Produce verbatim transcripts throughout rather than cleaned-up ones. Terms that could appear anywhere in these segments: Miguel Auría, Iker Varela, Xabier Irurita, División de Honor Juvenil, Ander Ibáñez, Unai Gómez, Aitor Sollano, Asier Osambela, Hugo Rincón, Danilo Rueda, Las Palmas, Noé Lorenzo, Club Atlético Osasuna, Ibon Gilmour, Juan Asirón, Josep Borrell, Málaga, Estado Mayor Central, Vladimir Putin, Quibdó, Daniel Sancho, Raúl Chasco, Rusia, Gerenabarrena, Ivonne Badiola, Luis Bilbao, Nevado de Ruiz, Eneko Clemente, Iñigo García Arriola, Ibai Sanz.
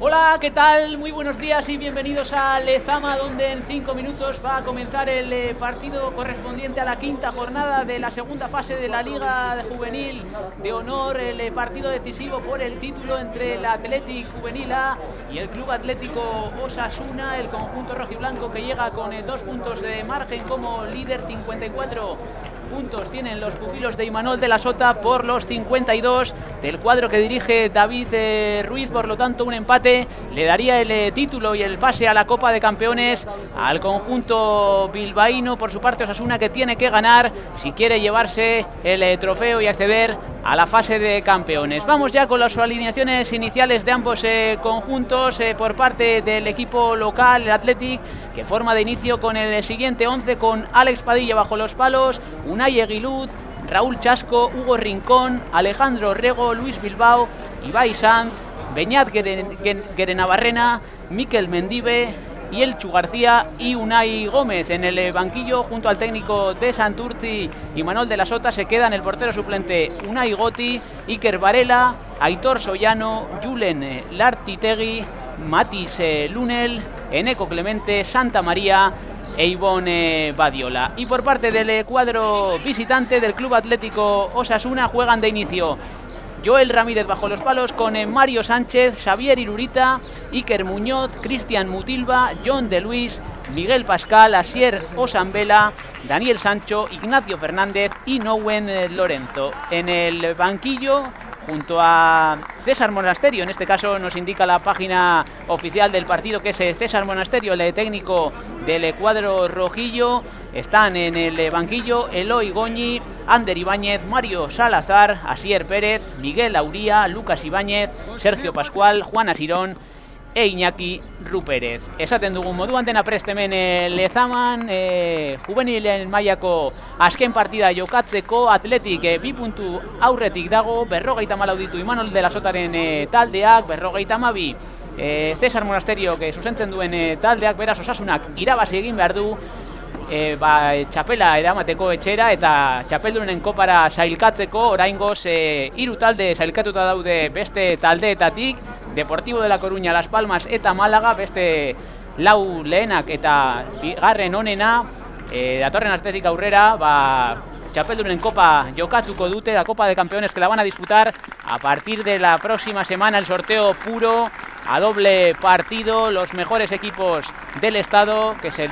Hola, ¿qué tal? Muy buenos días y bienvenidos a Lezama, donde en cinco minutos va a comenzar el partido correspondiente a la quinta jornada de la segunda fase de la Liga Juvenil de Honor, el partido decisivo por el título entre el Athletic Juvenil A y el Club Atlético Osasuna, el conjunto rojiblanco que llega con dos puntos de margen como líder, cincuenta y cuatro puntos tienen los pupilos de Imanol de la Sota por los cincuenta y dos del cuadro que dirige David eh, Ruiz. Por lo tanto, un empate le daría el eh, título y el pase a la Copa de Campeones al conjunto bilbaíno. Por su parte, Osasuna, que tiene que ganar si quiere llevarse el eh, trofeo y acceder a la fase de campeones. Vamos ya con las alineaciones iniciales de ambos eh, conjuntos. Eh, por parte del equipo local, el Athletic, que forma de inicio con el siguiente once con Alex Padilla bajo los palos, un Unai Eguíluz, Raúl Chasco, Hugo Rincón, Alejandro Rego, Luis Bilbao, Ibai Sanz, Beñat Gerenabarrena, Mikel Mendibe, Ieltxu García y Unai Gómez. En el banquillo, junto al técnico de Santurtzi y Imanol de la Sota, se quedan el portero suplente Unai Goti, Iker Varela, Aitor Sollano, Julen Lartitegui, Matis Lunel, Eneko Clemente, Santa María e Ivonne Badiola. Y por parte del cuadro visitante del Club Atlético Osasuna juegan de inicio Joel Ramírez bajo los palos con Mario Sánchez, Xabier Irurita, Iker Muñoz, Cristian Mutilva, Jon de Luis, Miguel Pascal, Asier Osambela, Daniel Sancho, Ignacio Fernández y Noé Lorenzo. En el banquillo, junto a César Monasterio, en este caso nos indica la página oficial del partido que es César Monasterio, el técnico del cuadro rojillo, están en el banquillo Eloy Goñi, Ander Ibáñez, Mario Salazar, Asier Pérez, Miguel Auría, Lucas Ibáñez, Sergio Pascual, Juan Asirón e Iñaki Rupérez. Esaten dugun moduan dena prestemen e, lezaman, e, juvenilen mailako azken partida jokatzeko Athletic e, bi puntu aurretik dago, berrogeita malau ditu Imanol de la Sotaren e, taldeak, berrogeita mabi e, César Monasteriok e, zuzentzen duen e, taldeak, beraz Osasunak irabazi egin behar du e, ba, e, txapela eramateko etxera eta txapeldunen kopara sailkatzeko. Oraingoz e, hiru talde sailkatuta daude beste taldeetatik, Deportivo de la Coruña, Las Palmas eta Málaga, beste lau lehenak eta bigarren onena, eh, datorren astetik aurrera, ba, txapeldunen kopa jokatuko dute, la Copa de Campeones que la van a disputar a partir de la próxima semana, el sorteo puro a doble partido, los mejores equipos del estado que se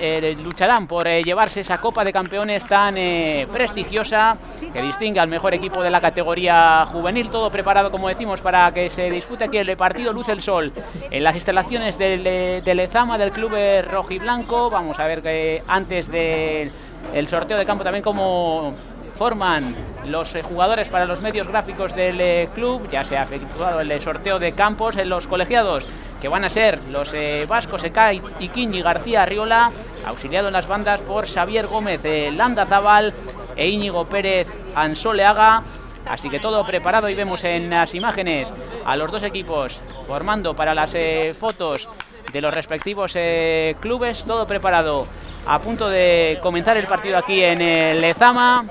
eh, lucharán por eh, llevarse esa Copa de Campeones tan eh, prestigiosa que distingue al mejor equipo de la categoría juvenil. Todo preparado, como decimos, para que se dispute aquí el partido. Luce el sol en las instalaciones del, del Lezama, del club eh, rojiblanco. Vamos a ver que antes del el sorteo de campo también como forman los eh, jugadores para los medios gráficos del eh, club. Ya se ha efectuado el eh, sorteo de campos en los colegiados, que van a ser los eh, vascos Ekaitz y Iñigo García Arriola, auxiliado en las bandas por Xavier Gómez eh, Landazabal e Íñigo Pérez Ansoleaga. Así que todo preparado y vemos en las imágenes a los dos equipos formando para las eh, fotos de los respectivos eh, clubes. Todo preparado, a punto de comenzar el partido aquí en eh, Lezama.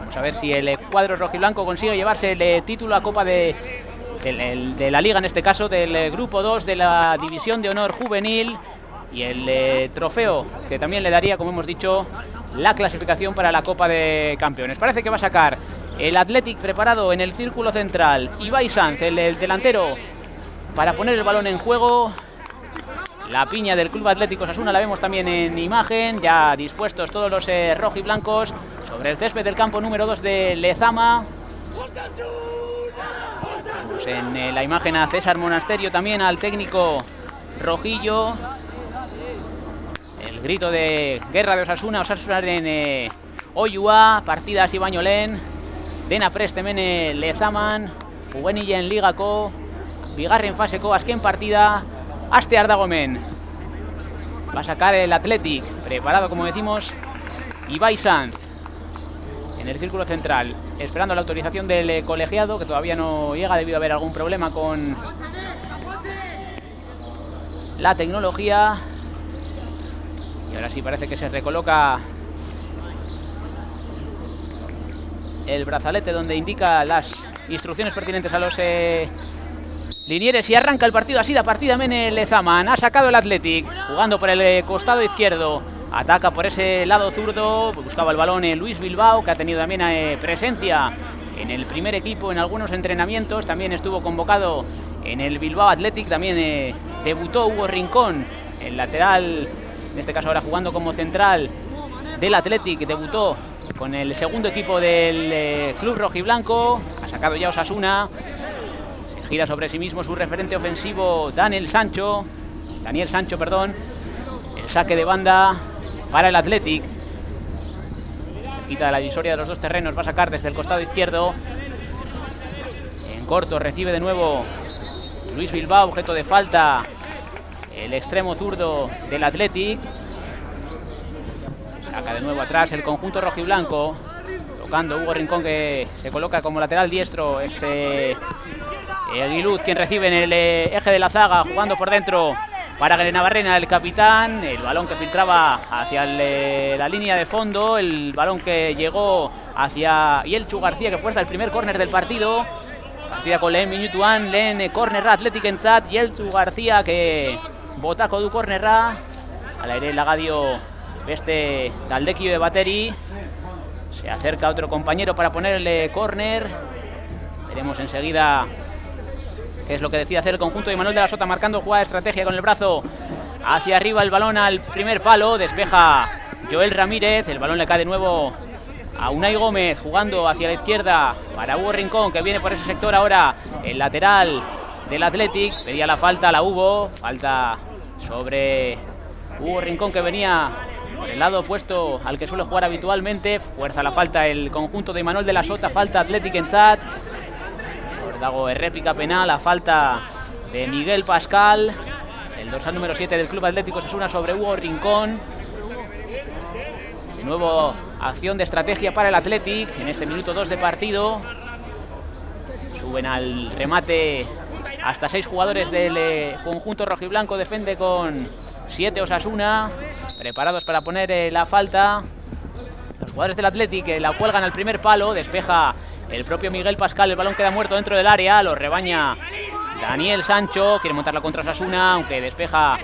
Vamos a ver si el eh, cuadro rojiblanco consigue llevarse el eh, título a Copa de, de, de la Liga, en este caso del eh, Grupo dos de la División de Honor Juvenil, y el eh, trofeo que también le daría, como hemos dicho, la clasificación para la Copa de Campeones. Parece que va a sacar el Athletic preparado en el círculo central. Ibai Sanz, el, el delantero, para poner el balón en juego. La piña del Club Atlético Osasuna la vemos también en imagen, ya dispuestos todos los eh, rojiblancos sobre el césped del campo número dos de Lezama. Vemos en eh, la imagen a César Monasterio, también al técnico rojillo. El grito de guerra de Osasuna, Osasunaren eh, oihua, partidas y bañolén, dena prestemen eh, Lezaman, juvenilen ligako bigarren faseko azken partida astear dagomen. Va a sacar el Athletic, preparado como decimos Ibai Sanz en el círculo central, esperando la autorización del colegiado, que todavía no llega debido a haber algún problema con la tecnología. Y ahora sí parece que se recoloca el brazalete donde indica las instrucciones pertinentes a los eh, linieres, y arranca el partido así, la partida Mene Lezama. Ha sacado el Athletic, jugando por el eh, costado izquierdo, ataca por ese lado zurdo, buscaba el balón eh, Luis Bilbao, que ha tenido también eh, presencia en el primer equipo en algunos entrenamientos, también estuvo convocado en el Bilbao Athletic, también eh, debutó Hugo Rincón, el lateral, en este caso ahora jugando como central del Athletic, debutó con el segundo equipo del eh, club rojiblanco. Ha sacado ya Osasuna, se gira sobre sí mismo su referente ofensivo Daniel Sancho, Daniel Sancho, perdón, el saque de banda para el Athletic, quita la divisoria de los dos terrenos, va a sacar desde el costado izquierdo, en corto recibe de nuevo Luis Bilbao, objeto de falta el extremo zurdo del Athletic. Saca de nuevo atrás el conjunto rojiblanco, tocando Hugo Rincón, que se coloca como lateral diestro. Es Eguíluz quien recibe en el eh, eje de la zaga, jugando por dentro para Gerenabarrena, el capitán. El balón que filtraba hacia el, eh, la línea de fondo, el balón que llegó hacia Ieltxu García, que fuerza el primer córner del partido. Partida con lehen minutuan, lehen cornerra Athletic entzat, Ieltxu García que botako du cornerra. Hala ere lagadio este taldekio de Bateri, se acerca otro compañero para ponerle córner. Veremos enseguida qué es lo que decide hacer el conjunto de Imanol de la Sota, marcando jugada de estrategia con el brazo hacia arriba, el balón al primer palo, despeja Joel Ramírez, el balón le cae de nuevo a Unai Gómez, jugando hacia la izquierda para Hugo Rincón, que viene por ese sector ahora el lateral del Athletic. Pedía la falta, la hubo, falta sobre Hugo Rincón, que venía por el lado opuesto al que suele jugar habitualmente. Fuerza la falta el conjunto de Imanol de la Sota, falta Athletic en chat. Ordago es réplica penal, la falta de Miguel Pascal, el dorsal número siete del Club Atlético Osasuna, sobre Hugo Rincón. De nuevo acción de estrategia para el Athletic en este minuto dos de partido. Suben al remate hasta seis jugadores del eh, conjunto rojiblanco, defiende con siete Osasuna, preparados para poner eh, la falta los jugadores del Athletic, eh, la cuelgan al primer palo, despeja el propio Miguel Pascal, el balón queda muerto dentro del área, lo rebaña Daniel Sancho, quiere montarla contra Osasuna, aunque despeja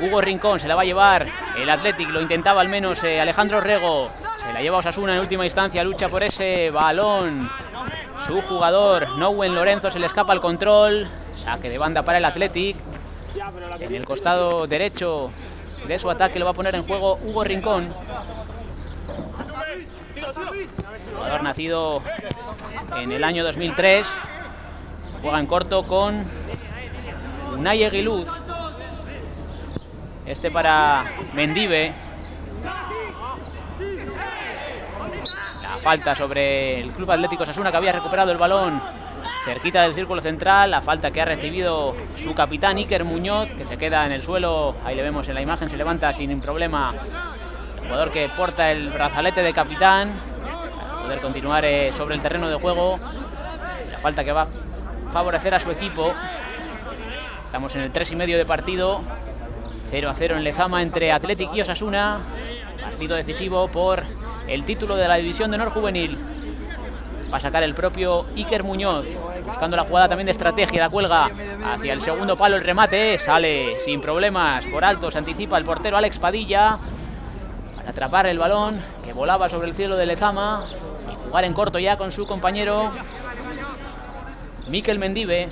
Hugo Rincón, se la va a llevar el Athletic, lo intentaba al menos eh, Alejandro Rego, se la lleva Osasuna en última instancia, lucha por ese balón su jugador Noé Lorenzo, se le escapa el control, saque de banda para el Athletic. En el costado derecho de su ataque lo va a poner en juego Hugo Rincón, jugador nacido en el año dos mil tres, juega en corto con Unai Eguíluz, este para Mendibe. La falta sobre el Club Atlético Osasuna, que había recuperado el balón cerquita del círculo central, la falta que ha recibido su capitán Iker Muñoz, que se queda en el suelo, ahí le vemos en la imagen, se levanta sin problema el jugador que porta el brazalete de capitán, para poder continuar eh, sobre el terreno de juego, la falta que va a favorecer a su equipo. Estamos en el tres y medio de partido, cero a cero en Lezama entre Athletic y Osasuna, partido decisivo por el título de la División de Honor Juvenil. Va a sacar el propio Iker Muñoz, buscando la jugada también de estrategia, la cuelga hacia el segundo palo, el remate sale sin problemas por alto, se anticipa el portero Alex Padilla para atrapar el balón que volaba sobre el cielo de Lezama y jugar en corto ya con su compañero Mikel Mendibe.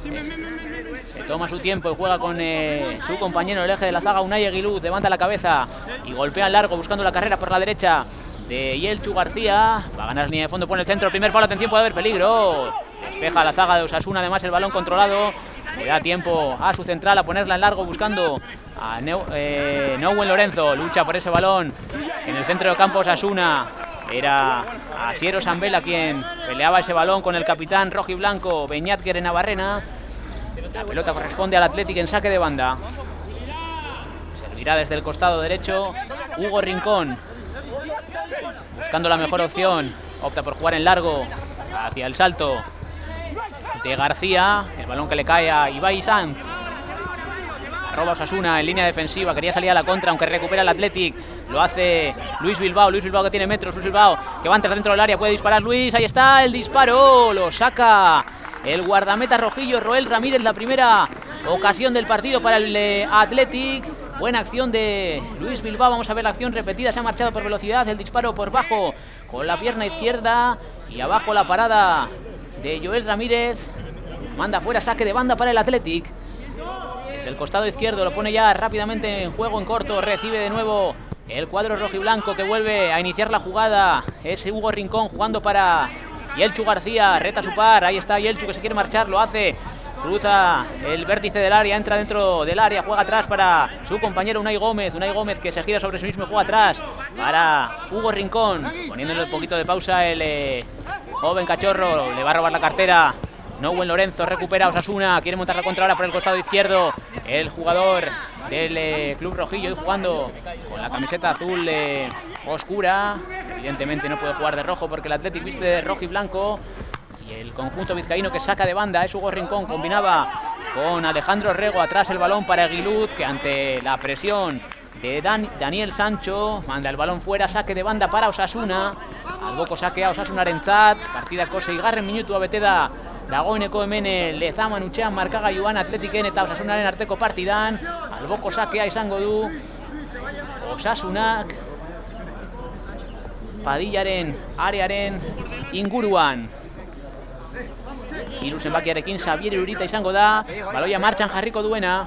Se toma su tiempo y juega con eh, su compañero el eje de la zaga, Unai Eguíluz, levanta la cabeza y golpea largo, buscando la carrera por la derecha de Ieltxu García, va a ganar línea de fondo, pone el centro, primer palo, atención, puede haber peligro, despeja la zaga de Osasuna, además el balón controlado, le da tiempo a su central a ponerla en largo, buscando a Neu, eh, Noé Lorenzo, lucha por ese balón en el centro de campo Osasuna, era Asier Osambela quien peleaba ese balón con el capitán rojiblanco Beñat Gerenabarrena. La pelota corresponde al Athletic en saque de banda, servirá desde el costado derecho Hugo Rincón, buscando la mejor opción, opta por jugar en largo hacia el salto de García, el balón que le cae a Ibai Sanz, roba Osasuna en línea defensiva, quería salir a la contra, aunque recupera el Athletic, lo hace Luis Bilbao, Luis Bilbao que tiene metros, Luis Bilbao que va a entrar dentro del área, puede disparar Luis, ahí está el disparo, lo saca el guardameta rojillo, Joel Ramírez, la primera ocasión del partido para el eh, Athletic. Buena acción de Luis Bilbao, vamos a ver la acción repetida, se ha marchado por velocidad, el disparo por bajo con la pierna izquierda y abajo la parada de Joel Ramírez, manda fuera, saque de banda para el Athletic. Desde el costado izquierdo lo pone ya rápidamente en juego, en corto, recibe de nuevo el cuadro rojiblanco que vuelve a iniciar la jugada, es Hugo Rincón jugando para Ieltxu García, reta su par, ahí está Ieltxu que se quiere marchar, lo hace, cruza el vértice del área, entra dentro del área, juega atrás para su compañero Unai Gómez, Unai Gómez que se gira sobre sí mismo y juega atrás para Hugo Rincón, poniéndole un poquito de pausa el eh, joven cachorro, le va a robar la cartera Noé Lorenzo, recupera Osasuna, quiere montar la contra ahora por el costado izquierdo, el jugador del eh, club rojillo y jugando con la camiseta azul eh, oscura, evidentemente no puede jugar de rojo porque el Athletic viste de rojo y blanco. Y el conjunto vizcaíno que saca de banda es Hugo Rincón, combinaba con Alejandro Rego, atrás el balón para Eguíluz, que ante la presión de Dan Daniel Sancho, manda el balón fuera, saque de banda para Osasuna, al boko sakea Osasuna rentzat, partida kose igarren minutua beteda dagoeneko hemen Lezama nutxean markagailuan Athleticen eta Osasunaren arteko partidan, al boko sakea izango du Osasunak Padillaren arearen inguruan. Iluzenbakiarekin Xabier Irurita izango da, baloia martxan jarriko duena.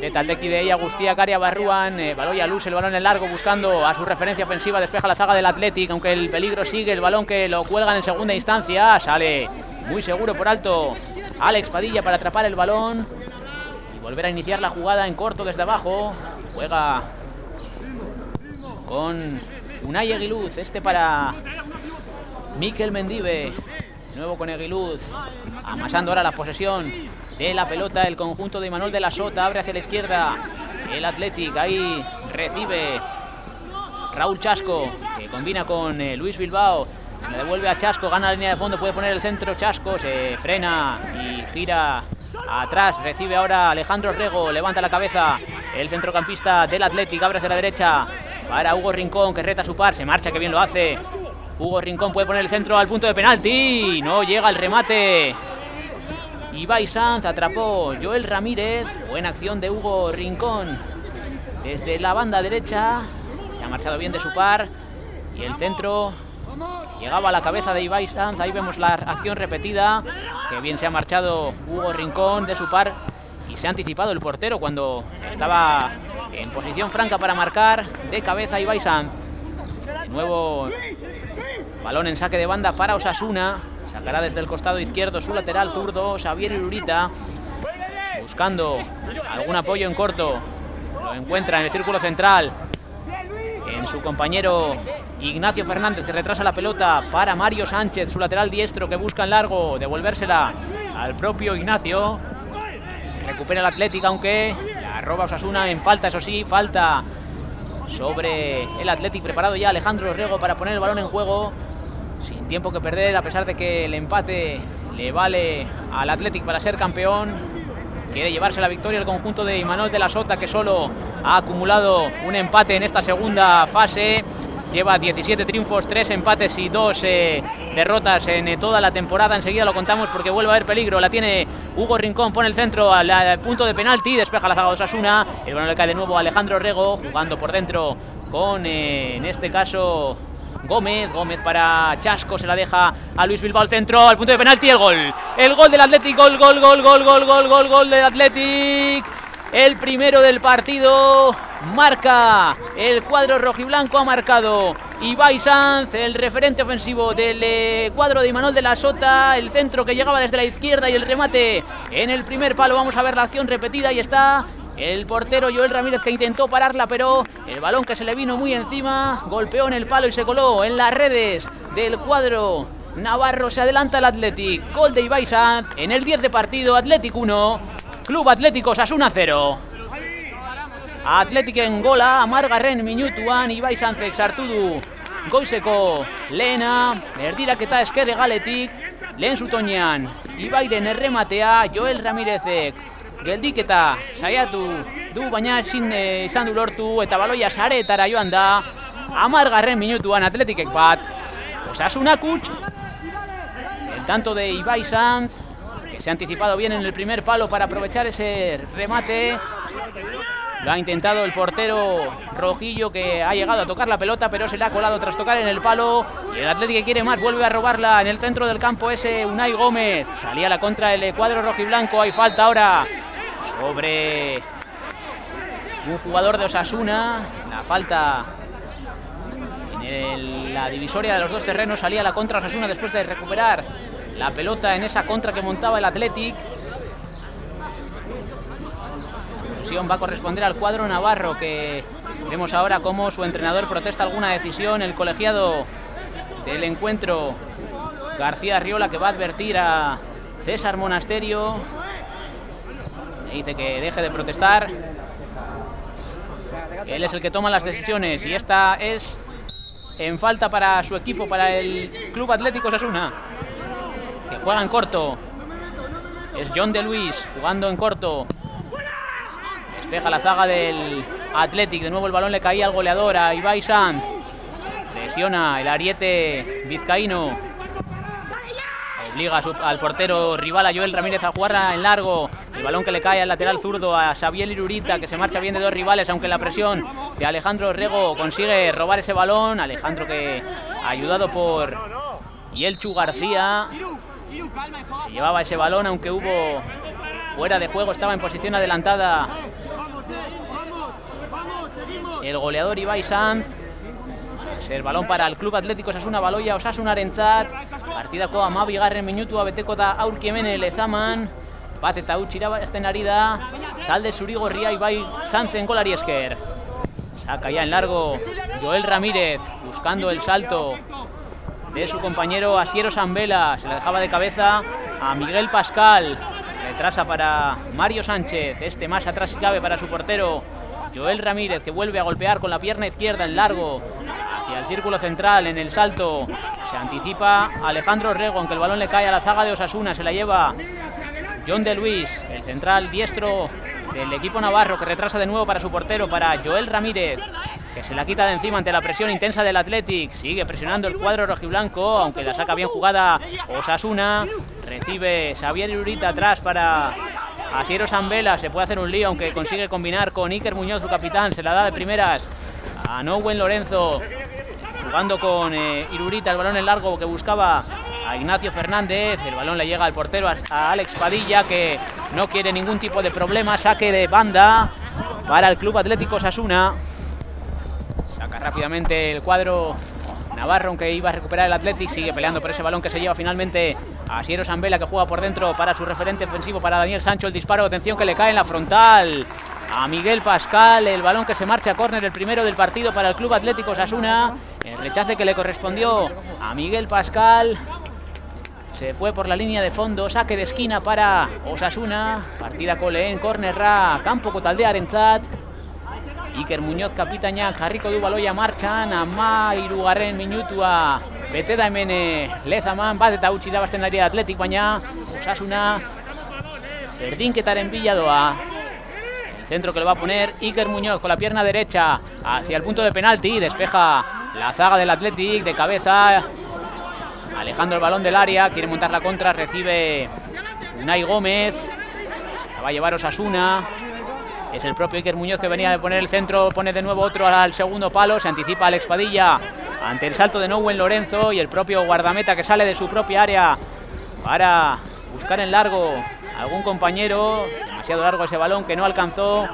De taldekideia guztiak area barruan, eh, baloia luce, el balón en largo buscando a su referencia ofensiva, despeja la zaga del Athletic, aunque el peligro sigue, el balón que lo cuelgan en segunda instancia, sale muy seguro por alto Alex Padilla para atrapar el balón y volver a iniciar la jugada en corto desde abajo, juega con Unai Eguíluz, este para Mikel Mendibe. De nuevo con Eguíluz, amasando ahora la posesión de la pelota, el conjunto de Imanol de la Sota, abre hacia la izquierda el Athletic, ahí recibe Raúl Chasco, que combina con eh, Luis Bilbao, se la devuelve a Chasco, gana la línea de fondo, puede poner el centro, Chasco se frena y gira atrás, recibe ahora Alejandro Rego, levanta la cabeza el centrocampista del Athletic, abre hacia la derecha para Hugo Rincón, que reta su par, se marcha, que bien lo hace Hugo Rincón, puede poner el centro al punto de penalti, no llega el remate. Ibai Sanz atrapó Joel Ramírez, buena acción de Hugo Rincón. Desde la banda derecha, se ha marchado bien de su par y el centro llegaba a la cabeza de Ibai Sanz, ahí vemos la acción repetida, que bien se ha marchado Hugo Rincón de su par y se ha anticipado el portero cuando estaba en posición franca para marcar de cabeza Ibai Sanz. De nuevo balón en saque de banda para Osasuna, sacará desde el costado izquierdo su lateral zurdo Xabier Irurita, buscando algún apoyo en corto, lo encuentra en el círculo central, en su compañero Ignacio Fernández que retrasa la pelota para Mario Sánchez, su lateral diestro que busca en largo devolvérsela al propio Ignacio, recupera el Athletic aunque la roba Osasuna en falta, eso sí, falta sobre el Athletic, preparado ya Alejandro Rego para poner el balón en juego, sin tiempo que perder, a pesar de que el empate le vale al Athletic para ser campeón, quiere llevarse la victoria el conjunto de Imanol de la Sota, que solo ha acumulado un empate en esta segunda fase, lleva diecisiete triunfos, tres empates y dos eh, derrotas en eh, toda la temporada, enseguida lo contamos porque vuelve a haber peligro, la tiene Hugo Rincón, pone el centro al, al punto de penalti, despeja la zaga de Osasuna, el balón le cae de nuevo a Alejandro Rego, jugando por dentro con, eh, en este caso, Gómez, Gómez para Chasco, se la deja a Luis Bilbao al centro, al punto de penalti, el gol, el gol del Athletic, gol, gol, gol, gol, gol, gol, gol, gol del Athletic. El primero del partido, marca el cuadro rojiblanco, ha marcado Ibai Sanz, el referente ofensivo del eh, cuadro de Imanol de la Sota, el centro que llegaba desde la izquierda y el remate en el primer palo, vamos a ver la acción repetida, ahí está el portero Joel Ramírez que intentó pararla pero el balón que se le vino muy encima, golpeó en el palo y se coló en las redes del cuadro navarro, se adelanta el Athletic, gol de Ibai Sanz en el diez de partido, Athletic uno. Club Atlético Osasuna cero. Athletic en gola, hamargarren minutuan, Ibai Sanzek sartu du goizeko lehena, berdiraketa eskerre galetik, lehen zutoinean Ibairen errematea, Joel Ramirezek geldiketa saiatu du, baina ezin izan du lortu eta baloia saretara joan da. Hamargarren minutuan Athleticek bat, Osasuna kutx. El tanto de Ibai Sanz, que se ha anticipado bien en el primer palo para aprovechar ese remate. Lo ha intentado el portero rojillo, que ha llegado a tocar la pelota, pero se le ha colado tras tocar en el palo. Y el Athletic, que quiere más, vuelve a robarla en el centro del campo ese Unai Gómez. Salía la contra el cuadro rojiblanco. Hay falta ahora sobre un jugador de Osasuna. La falta en el, la divisoria de los dos terrenos. Salía la contra Osasuna después de recuperar la pelota en esa contra que montaba el Athletic. Va a corresponder al cuadro navarro, que vemos ahora cómo su entrenador protesta alguna decisión. El colegiado del encuentro, García Arriola, que va a advertir a César Monasterio. Le dice que deje de protestar. Él es el que toma las decisiones y esta es en falta para su equipo, para el Club Atlético Osasuna, que juega en corto. Es Jon de Luis jugando en corto. Deja la zaga del Athletic. De nuevo el balón le caía al goleador, a Ibai Sanz. Presiona el ariete vizcaíno. Obliga al portero rival, a Joel Ramírez, a jugarla en largo. El balón que le cae al lateral zurdo, a Xabier Irurita, que se marcha bien de dos rivales, aunque la presión de Alejandro Rego consigue robar ese balón. Alejandro, que ayudado por Ieltxu García, se llevaba ese balón, aunque hubo fuera de juego. Estaba en posición adelantada el goleador Ibai Sanz. Es el balón para el Club Atlético Osasuna, baloia Osasunarentzat. Partidako hamabigarren minutua beteko da aurki hemen Lezaman. Bat eta huts irabazten ari da talde zurigorria Ibai Sanzen golari esker. Saca ya en largo Joel Ramírez, buscando el salto de su compañero Asier Osambela. Se la dejaba de cabeza a Miguel Pascal. Retrasa para Mario Sánchez. Este más atrás y cabe para su portero Joel Ramírez, que vuelve a golpear con la pierna izquierda en largo hacia el círculo central. En el salto se anticipa Alejandro Rego, aunque el balón le cae a la zaga de Osasuna. Se la lleva Jon de Luis, el central diestro del equipo navarro, que retrasa de nuevo para su portero, para Joel Ramírez, que se la quita de encima ante la presión intensa del Athletic. Sigue presionando el cuadro rojiblanco, aunque la saca bien jugada Osasuna. Recibe Xabier Irurita atrás para Asier Osambela. Se puede hacer un lío, aunque consigue combinar con Iker Muñoz, su capitán. Se la da de primeras a Noé Lorenzo, jugando con eh, Irurita. El balón en largo que buscaba a Ignacio Fernández. El balón le llega al portero, a Alex Padilla, que no quiere ningún tipo de problema. Saque de banda para el Club Atlético Osasuna. Saca rápidamente el cuadro navarro, aunque iba a recuperar el Athletic. Sigue peleando por ese balón que se lleva finalmente a Asier Osambela, que juega por dentro para su referente ofensivo, para Daniel Sancho. El disparo, atención, que le cae en la frontal a Miguel Pascal. El balón que se marcha a córner, el primero del partido para el Club Atlético Osasuna. El rechace que le correspondió a Miguel Pascal se fue por la línea de fondo. Saque de esquina para Osasuna. Partida koleen cornerra kanpo kotaldearentzat. Iker Muñoz kapitainak jarriko du baloia martxan. Hamairugarren minutua bete da hemen Lezaman. Bat eta utzi irabazten ari Athletic, baina Osasuna berdinketaren bila doa. El centro que le va a poner Iker Muñoz con la pierna derecha hacia el punto de penalti. Despeja la zaga del Athletic de cabeza, alejando el balón del área. Quiere montar la contra, recibe Unai Gómez. Se la va a llevar Osasuna. Es el propio Iker Muñoz, que venía de poner el centro. Pone de nuevo otro al segundo palo. Se anticipa Alex Padilla ante el salto de Noé Lorenzo. Y el propio guardameta, que sale de su propia área para buscar en largo algún compañero. Demasiado largo ese balón, que no alcanzó.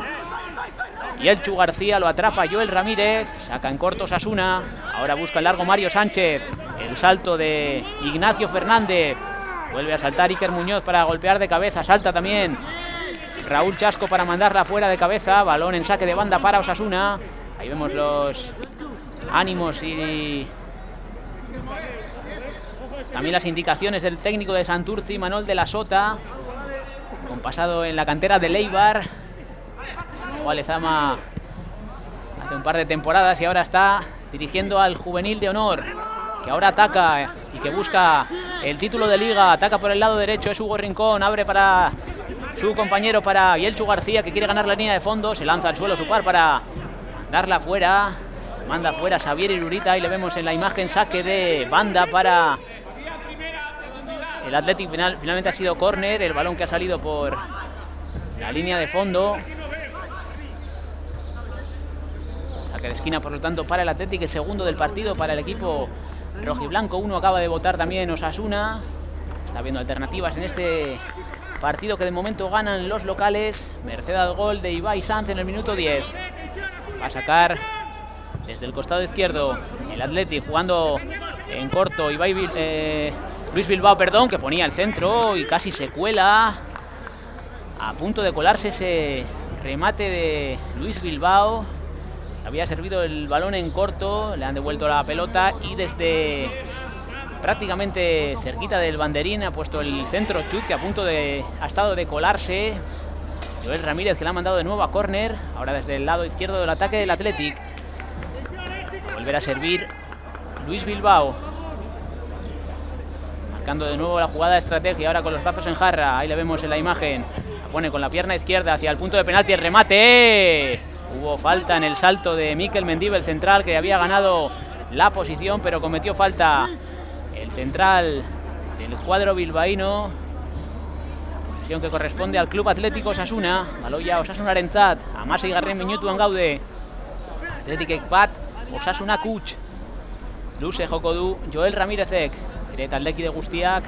Y Ieltxu García lo atrapa Joel Ramírez. Saca en corto Osasuna. Ahora busca en largo Mario Sánchez. El salto de Ignacio Fernández. Vuelve a saltar Iker Muñoz para golpear de cabeza. Salta también Raúl Chasco para mandarla fuera de cabeza. Balón en saque de banda para Osasuna. Ahí vemos los ánimos y también las indicaciones del técnico de Santurtzi, Imanol de la Sota, con pasado en la cantera de Eibar. Llegó a Lezama hace un par de temporadas y ahora está dirigiendo al Juvenil de Honor, que ahora ataca y que busca el título de Liga. Ataca por el lado derecho, es Hugo Rincón, abre para su compañero para Ieltxu García, que quiere ganar la línea de fondo. Se lanza al suelo su par para darla fuera. Manda fuera Xabier Irurita y le vemos en la imagen saque de banda para el Athletic. Final, finalmente ha sido córner, el balón que ha salido por la línea de fondo. Saque de esquina, por lo tanto, para el Athletic, el segundo del partido para el equipo rojiblanco. Uno acaba de votar también Osasuna. Está viendo alternativas en este partido que de momento ganan los locales. Merced al gol de Ibai Sanz en el minuto diez. Va a sacar desde el costado izquierdo el Athletic, jugando en corto Ibai, eh, Luis Bilbao, perdón, que ponía el centro y casi se cuela. A punto de colarse ese remate de Luis Bilbao. Había servido el balón en corto, le han devuelto la pelota y desde prácticamente cerquita del banderín ha puesto el centro chut, que a punto de ha estado de colarse. Joel Ramírez, que la ha mandado de nuevo a córner, ahora desde el lado izquierdo del ataque del Athletic. Volverá a servir Luis Bilbao, marcando de nuevo la jugada de estrategia, ahora con los brazos en jarra. Ahí le vemos en la imagen, la pone con la pierna izquierda hacia el punto de penalti, el remate. Hubo falta en el salto de Mikel Mendibe, el central, que había ganado la posición, pero cometió falta el central del cuadro bilbaíno. Posición que corresponde al Club Atlético Osasuna. Baloia Osasunarentzat, Amase Igarren minutuan gaude. Atletikek bat, Osasuna kutx. Luze joko du Joel Ramirezek. Bere taldekide guztiak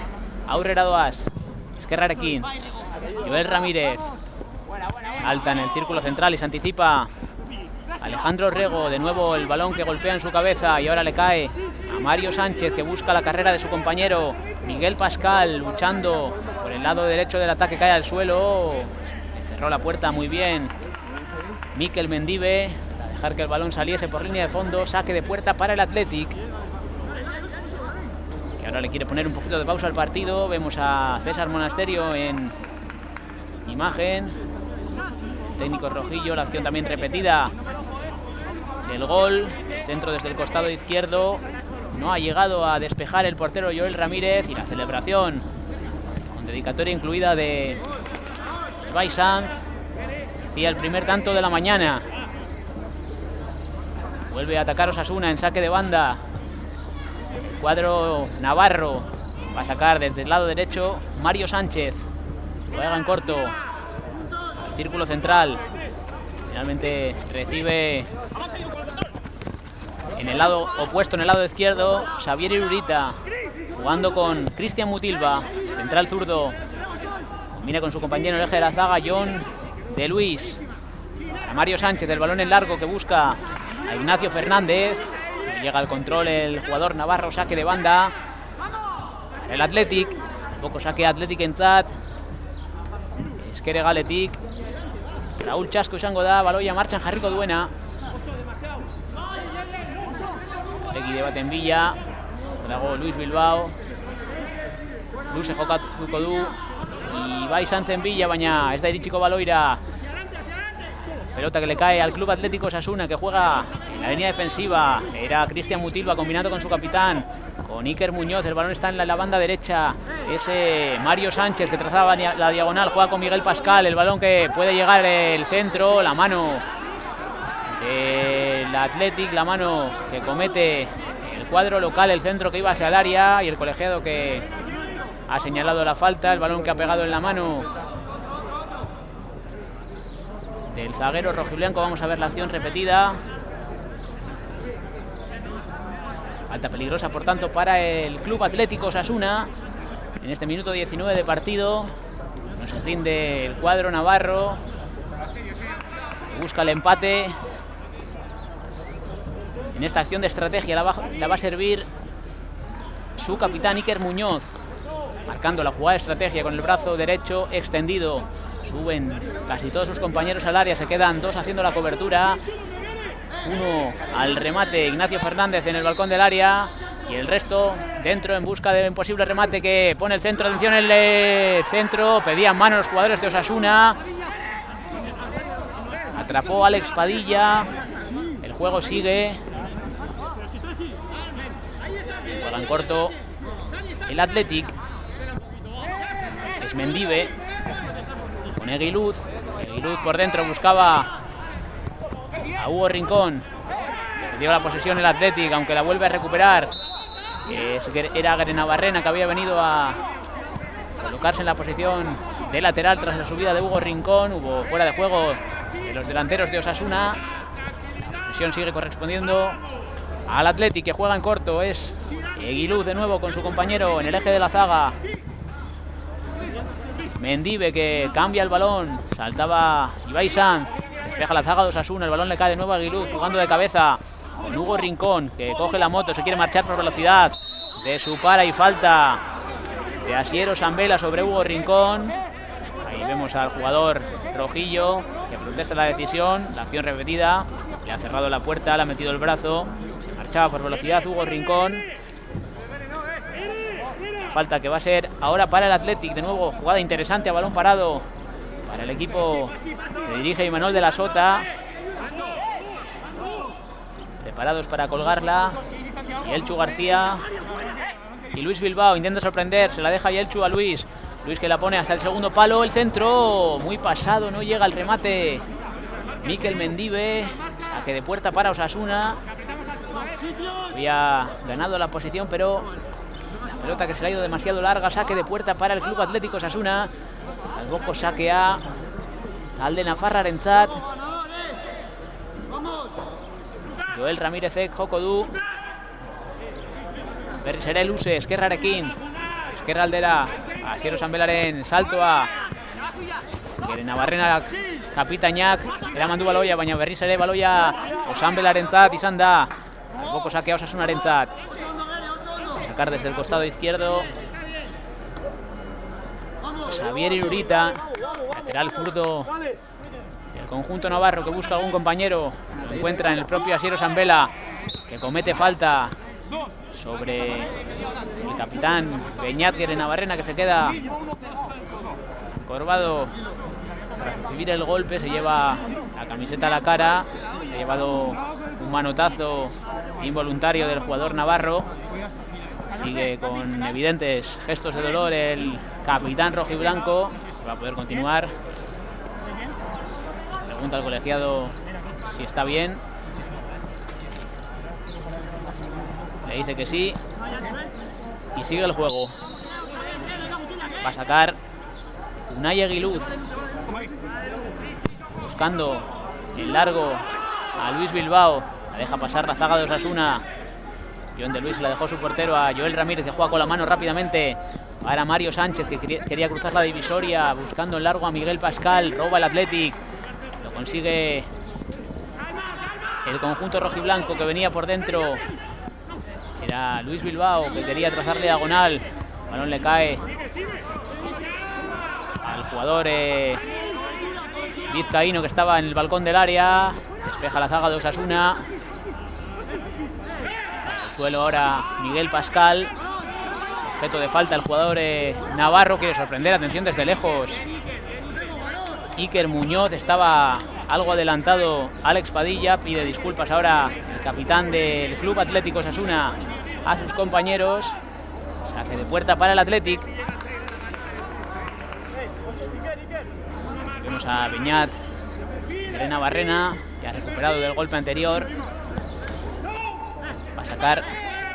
aurrera doaz. Eskerrarekin. Joel Ramírez. Salta en el círculo central y se anticipa Alejandro Rego. De nuevo el balón que golpea en su cabeza y ahora le cae a Mario Sánchez, que busca la carrera de su compañero Miguel Pascal, luchando por el lado derecho del ataque. Cae al suelo, cerró la puerta muy bien Mikel Mendibe para dejar que el balón saliese por línea de fondo. Saque de puerta para el Athletic, que ahora le quiere poner un poquito de pausa al partido. Vemos a César Monasterio en imagen. Técnico rojillo, la acción también repetida del gol. El centro desde el costado izquierdo. No ha llegado a despejar el portero Joel Ramírez. Y la celebración, con dedicatoria incluida, de Ibai Sanz. Hacía el primer tanto de la mañana. Vuelve a atacar Osasuna en saque de banda. El cuadro navarro va a sacar desde el lado derecho Mario Sánchez. Juega en corto. Círculo central, finalmente recibe en el lado opuesto, en el lado izquierdo, Xabier Irurita, jugando con Cristian Mutilva, central zurdo. Combina con su compañero en el eje de la zaga, Jon de Luis. A Mario Sánchez, el balón en largo que busca a Ignacio Fernández. No llega al control el jugador navarro. Saque de banda para el Athletic. Un poco saque Athletic en chat. Ezker Galetik. Raúl Chasco izango da, baloia martxan jarriko duena. Begide baten bila dago Luis Bilbao. Luze jokatuko du Ibai Sanzen bila, baina ez da iritsiko baloira. Pelota que le cae al Club Atlético Osasuna, que juega en la línea defensiva. Era Cristian Mutilva combinando con su capitán, con Iker Muñoz. El balón está en la, la banda derecha. Ese Mario Sánchez, que trazaba la diagonal, juega con Miguel Pascal. El balón que puede llegar el centro. La mano del Athletic, la mano que comete el cuadro local. El centro que iba hacia el área y el colegiado que ha señalado la falta. El balón que ha pegado en la mano del zaguero rojiblanco. Vamos a ver la acción repetida. Falta peligrosa, por tanto, para el Club Atlético Osasuna. En este minuto diecinueve de partido, no se rinde el cuadro navarro. Busca el empate. En esta acción de estrategia la va, la va a servir su capitán Iker Muñoz, marcando la jugada de estrategia con el brazo derecho extendido. Suben casi todos sus compañeros al área, se quedan dos haciendo la cobertura. Uno al remate, Ignacio Fernández en el balcón del área, y el resto dentro en busca de un posible remate que pone el centro. Atención, el eh, centro, pedían mano los jugadores de Osasuna. Atrapó Alex Padilla. El juego sigue. Juega en corto el Athletic. Es Mendibe. con Eguíluz. Eguíluz por dentro buscaba a Hugo Rincón. Perdió la posesión el Athletic, aunque la vuelve a recuperar. Era Gerenabarrena que había venido a colocarse en la posición de lateral tras la subida de Hugo Rincón. Hubo fuera de juego de los delanteros de Osasuna. La posesión sigue correspondiendo al Athletic, que juega en corto. Es Eguíluz de nuevo con su compañero en el eje de la zaga. Mendibe, que cambia el balón. Saltaba Ibai Sanz. Despeja la zaga de Osasuna. El balón le cae de nuevo a Eguíluz, jugando de cabeza con Hugo Rincón, que coge la moto. Se quiere marchar por velocidad de su para y falta de Asier Osambela sobre Hugo Rincón. Ahí vemos al jugador rojillo que protesta la decisión. La acción repetida. Le ha cerrado la puerta, le ha metido el brazo. Se marchaba por velocidad Hugo Rincón. Falta que va a ser ahora para el Athletic. De nuevo, jugada interesante a balón parado para el equipo que dirige Imanol de la Sota. Preparados para colgarla. Ieltxu García y Luis Bilbao intenta sorprender. Se la deja Ieltxu a Luis. Luis que la pone hasta el segundo palo. El centro muy pasado, no llega al remate. Mikel Mendibe, saque de puerta para Osasuna. Había ganado la posición, pero la pelota que se le ha ido demasiado larga. Saque de puerta para el Club Atlético Osasuna. Tampoco saque a Alde Nafarra Rentzat. Joel Ramírez, Jokodú. Berserel Use, Esquerra Arequín. Esquerra Aldera. Asier Osambelaren, salto a Gerenabarrena, Kapitainak. Eramandu baloia, baina berriz ere baloia Osambelarentzat izan da. Alboko sakea Osasunarentzat. Sacar desde el costado izquierdo Xabier Irurita, lateral zurdo del conjunto navarro, que busca algún compañero. Lo encuentra en el propio Asier Osambela, que comete falta sobre el capitán Beñat Gerenabarrena, que se queda corvado para recibir el golpe. Se lleva la camiseta a la cara. Se ha llevado un manotazo involuntario del jugador navarro. Sigue con evidentes gestos de dolor el capitán rojiblanco. Va a poder continuar. Pregunta al colegiado si está bien. Le dice que sí. Y sigue el juego. Va a sacar Unai Eguíluz, buscando el largo a Luis Bilbao. La deja pasar la zaga de Osasuna. Jon de Luis la dejó su portero a Joel Ramírez, que juega con la mano rápidamente para Mario Sánchez, que quería cruzar la divisoria buscando el largo a Miguel Pascal. Roba el Athletic. Lo consigue el conjunto rojiblanco, que venía por dentro. Era Luis Bilbao, que quería trazar diagonal. El balón le cae al jugador eh, vizcaíno, que estaba en el balcón del área. Despeja la zaga de Osasuna. Suelo ahora Miguel Pascal. Objeto de falta el jugador eh, navarro. Quiere sorprender, atención desde lejos. Iker Muñoz estaba algo adelantado. Alex Padilla pide disculpas ahora el capitán del Club Atlético Osasuna a sus compañeros. Saque de puerta para el Athletic. Vemos a Beñat Gerenabarrena, que ha recuperado del golpe anterior. Sacar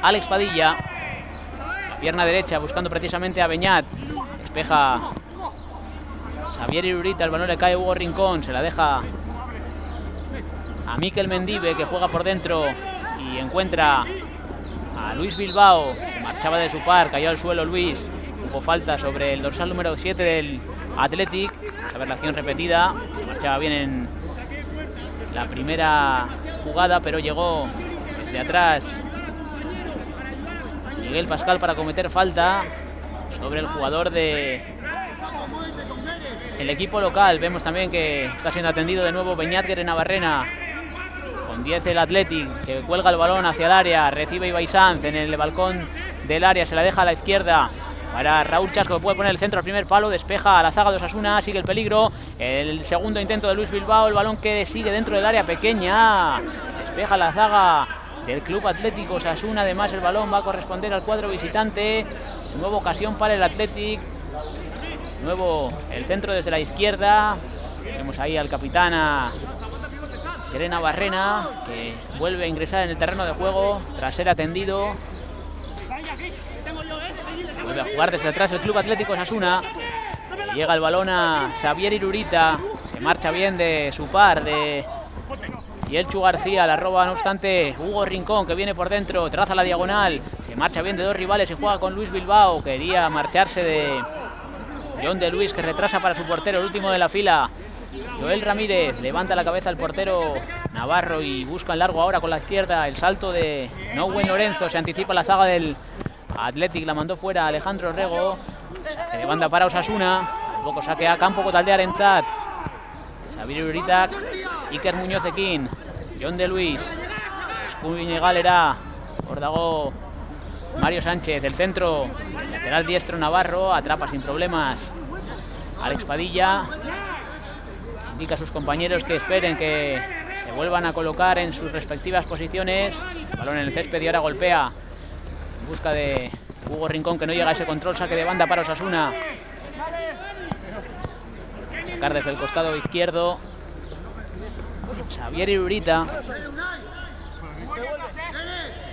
Alex Padilla, la pierna derecha, buscando precisamente a Beñat. Despeja Xabier Irurita, el balón le cae a Hugo Rincón. Se la deja a Mikel Mendibe, que juega por dentro y encuentra a Luis Bilbao. Se marchaba de su par, cayó al suelo Luis. Hubo falta sobre el dorsal número siete del Athletic. A ver la acción repetida. Se marchaba bien en la primera jugada, pero llegó de atrás Miguel Pascal para cometer falta sobre el jugador de el equipo local. Vemos también que está siendo atendido de nuevo Beñat Gerenabarrena. Con diez el Athletic, que cuelga el balón hacia el área. Recibe Ibai Sanz en el balcón del área. Se la deja a la izquierda para Raúl Chasco, que puede poner el centro al primer palo. Despeja a la zaga de Osasuna. Sigue el peligro. El segundo intento de Luis Bilbao. El balón que sigue dentro del área pequeña. Despeja la zaga del Club Atlético Osasuna. Además, el balón va a corresponder al cuadro visitante. Nueva ocasión para el Athletic. De nuevo el centro desde la izquierda. Tenemos ahí al capitán Gerenabarrena, que vuelve a ingresar en el terreno de juego tras ser atendido. Vuelve a jugar desde atrás el Club Atlético Osasuna. Llega el balón a Xabier Irurita. Se marcha bien de su par de Ieltxu García. La roba, no obstante, Hugo Rincón, que viene por dentro. Traza la diagonal. Se marcha bien de dos rivales. Se juega con Luis Bilbao. Quería marcharse de Jon de Luis, que retrasa para su portero, el último de la fila. Joel Ramírez levanta la cabeza al portero navarro y busca en largo ahora con la izquierda. El salto de Noé Lorenzo. Se anticipa la zaga del Athletic, la mandó fuera Alejandro Rego. Se de banda para Osasuna. Tampoco saque a campo Kotaldear en Zat. Xabier Irurita, Iker Muñoz ekin, Jon de Luis, Eskuine Galera, Ordago, Mario Sánchez, del centro, lateral diestro navarro, atrapa sin problemas Alex Padilla. Indica a sus compañeros que esperen, que se vuelvan a colocar en sus respectivas posiciones. Balón en el césped y ahora golpea en busca de Hugo Rincón, que no llega a ese control. Saque de banda para Osasuna. Sacar desde el costado izquierdo Xabier Irurita.